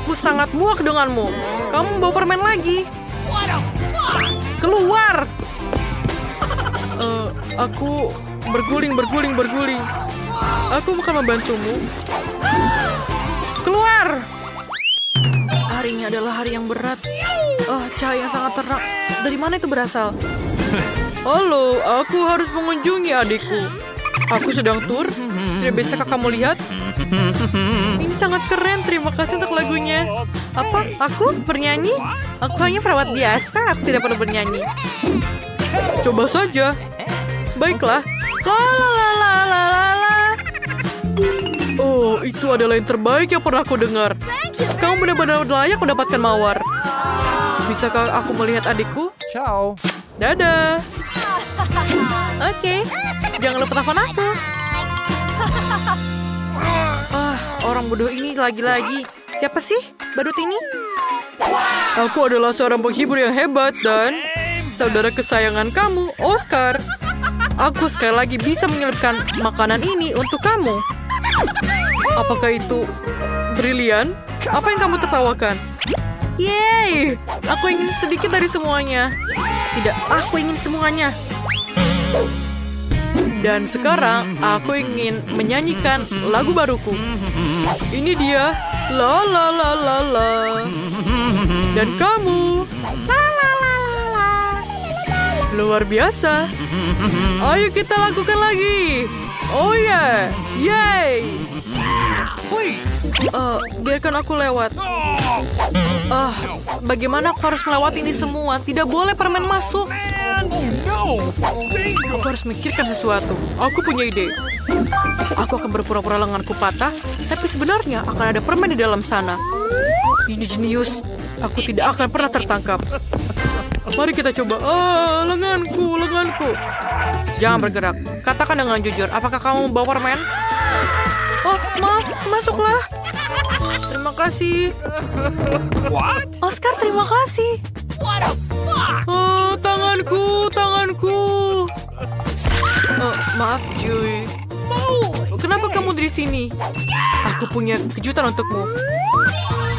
Aku sangat muak denganmu. Kamu membawa permen lagi. Keluar! Uh, aku berguling, berguling, berguling. Aku bukan membantumu. Keluar! Hari ini adalah hari yang berat. Oh, cahaya yang sangat terang. Dari mana itu berasal? Halo, aku harus mengunjungi adikku. Aku sedang tur. Tidak bisakah kamu lihat? Ini sangat keren. Terima kasih untuk lagunya. Apa? Aku bernyanyi? Aku hanya perawat biasa. Aku tidak perlu bernyanyi. Coba saja. Baiklah. La la la la la la. Oh, itu adalah yang terbaik yang pernah aku dengar. Kamu benar-benar layak mendapatkan mawar. Bisakah aku melihat adikku? Ciao. Dadah. Oke. Okay. Jangan lupa telepon aku. Ah, orang bodoh ini lagi-lagi. Siapa sih badut ini? Aku adalah seorang penghibur yang hebat dan saudara kesayangan kamu, Oscar. Aku sekali lagi bisa menyelipkan makanan ini untuk kamu. Apakah itu brilian? Apa yang kamu tertawakan? Yeay! Aku ingin sedikit dari semuanya. Tidak, aku ingin semuanya. Dan sekarang aku ingin menyanyikan lagu baruku. Ini dia. La la la la la. Dan kamu. La la la la la. Luar biasa. Ayo kita lakukan lagi. Oh ya, yeah. Yay! please. Uh, biarkan aku lewat. Ah, uh, bagaimana aku harus melewati ini semua? Tidak boleh permen masuk. Aku harus mikirkan sesuatu. Aku punya ide. Aku akan berpura-pura lenganku patah, tapi sebenarnya akan ada permen di dalam sana. Ini jenius. Aku tidak akan pernah tertangkap. Mari kita coba. Ah, lenganku, lenganku. Jangan bergerak. Katakan dengan jujur, apakah kamu membawa permen? Oh, maaf, masuklah. Terima kasih. What? Oscar, terima kasih. What the fuck? Oh, tanganku, tanganku. Oh, maaf, Joey. Kenapa kamu dari sini? Aku punya kejutan untukmu.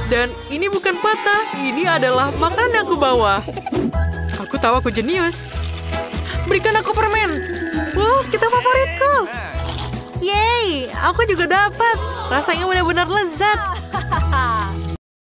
Dan ini bukan patah, ini adalah makanan yang aku bawa. Aku tahu aku jenius. Berikan aku permen. Wow, kita favoritku. Yeay, aku juga dapat. Rasanya benar-benar lezat.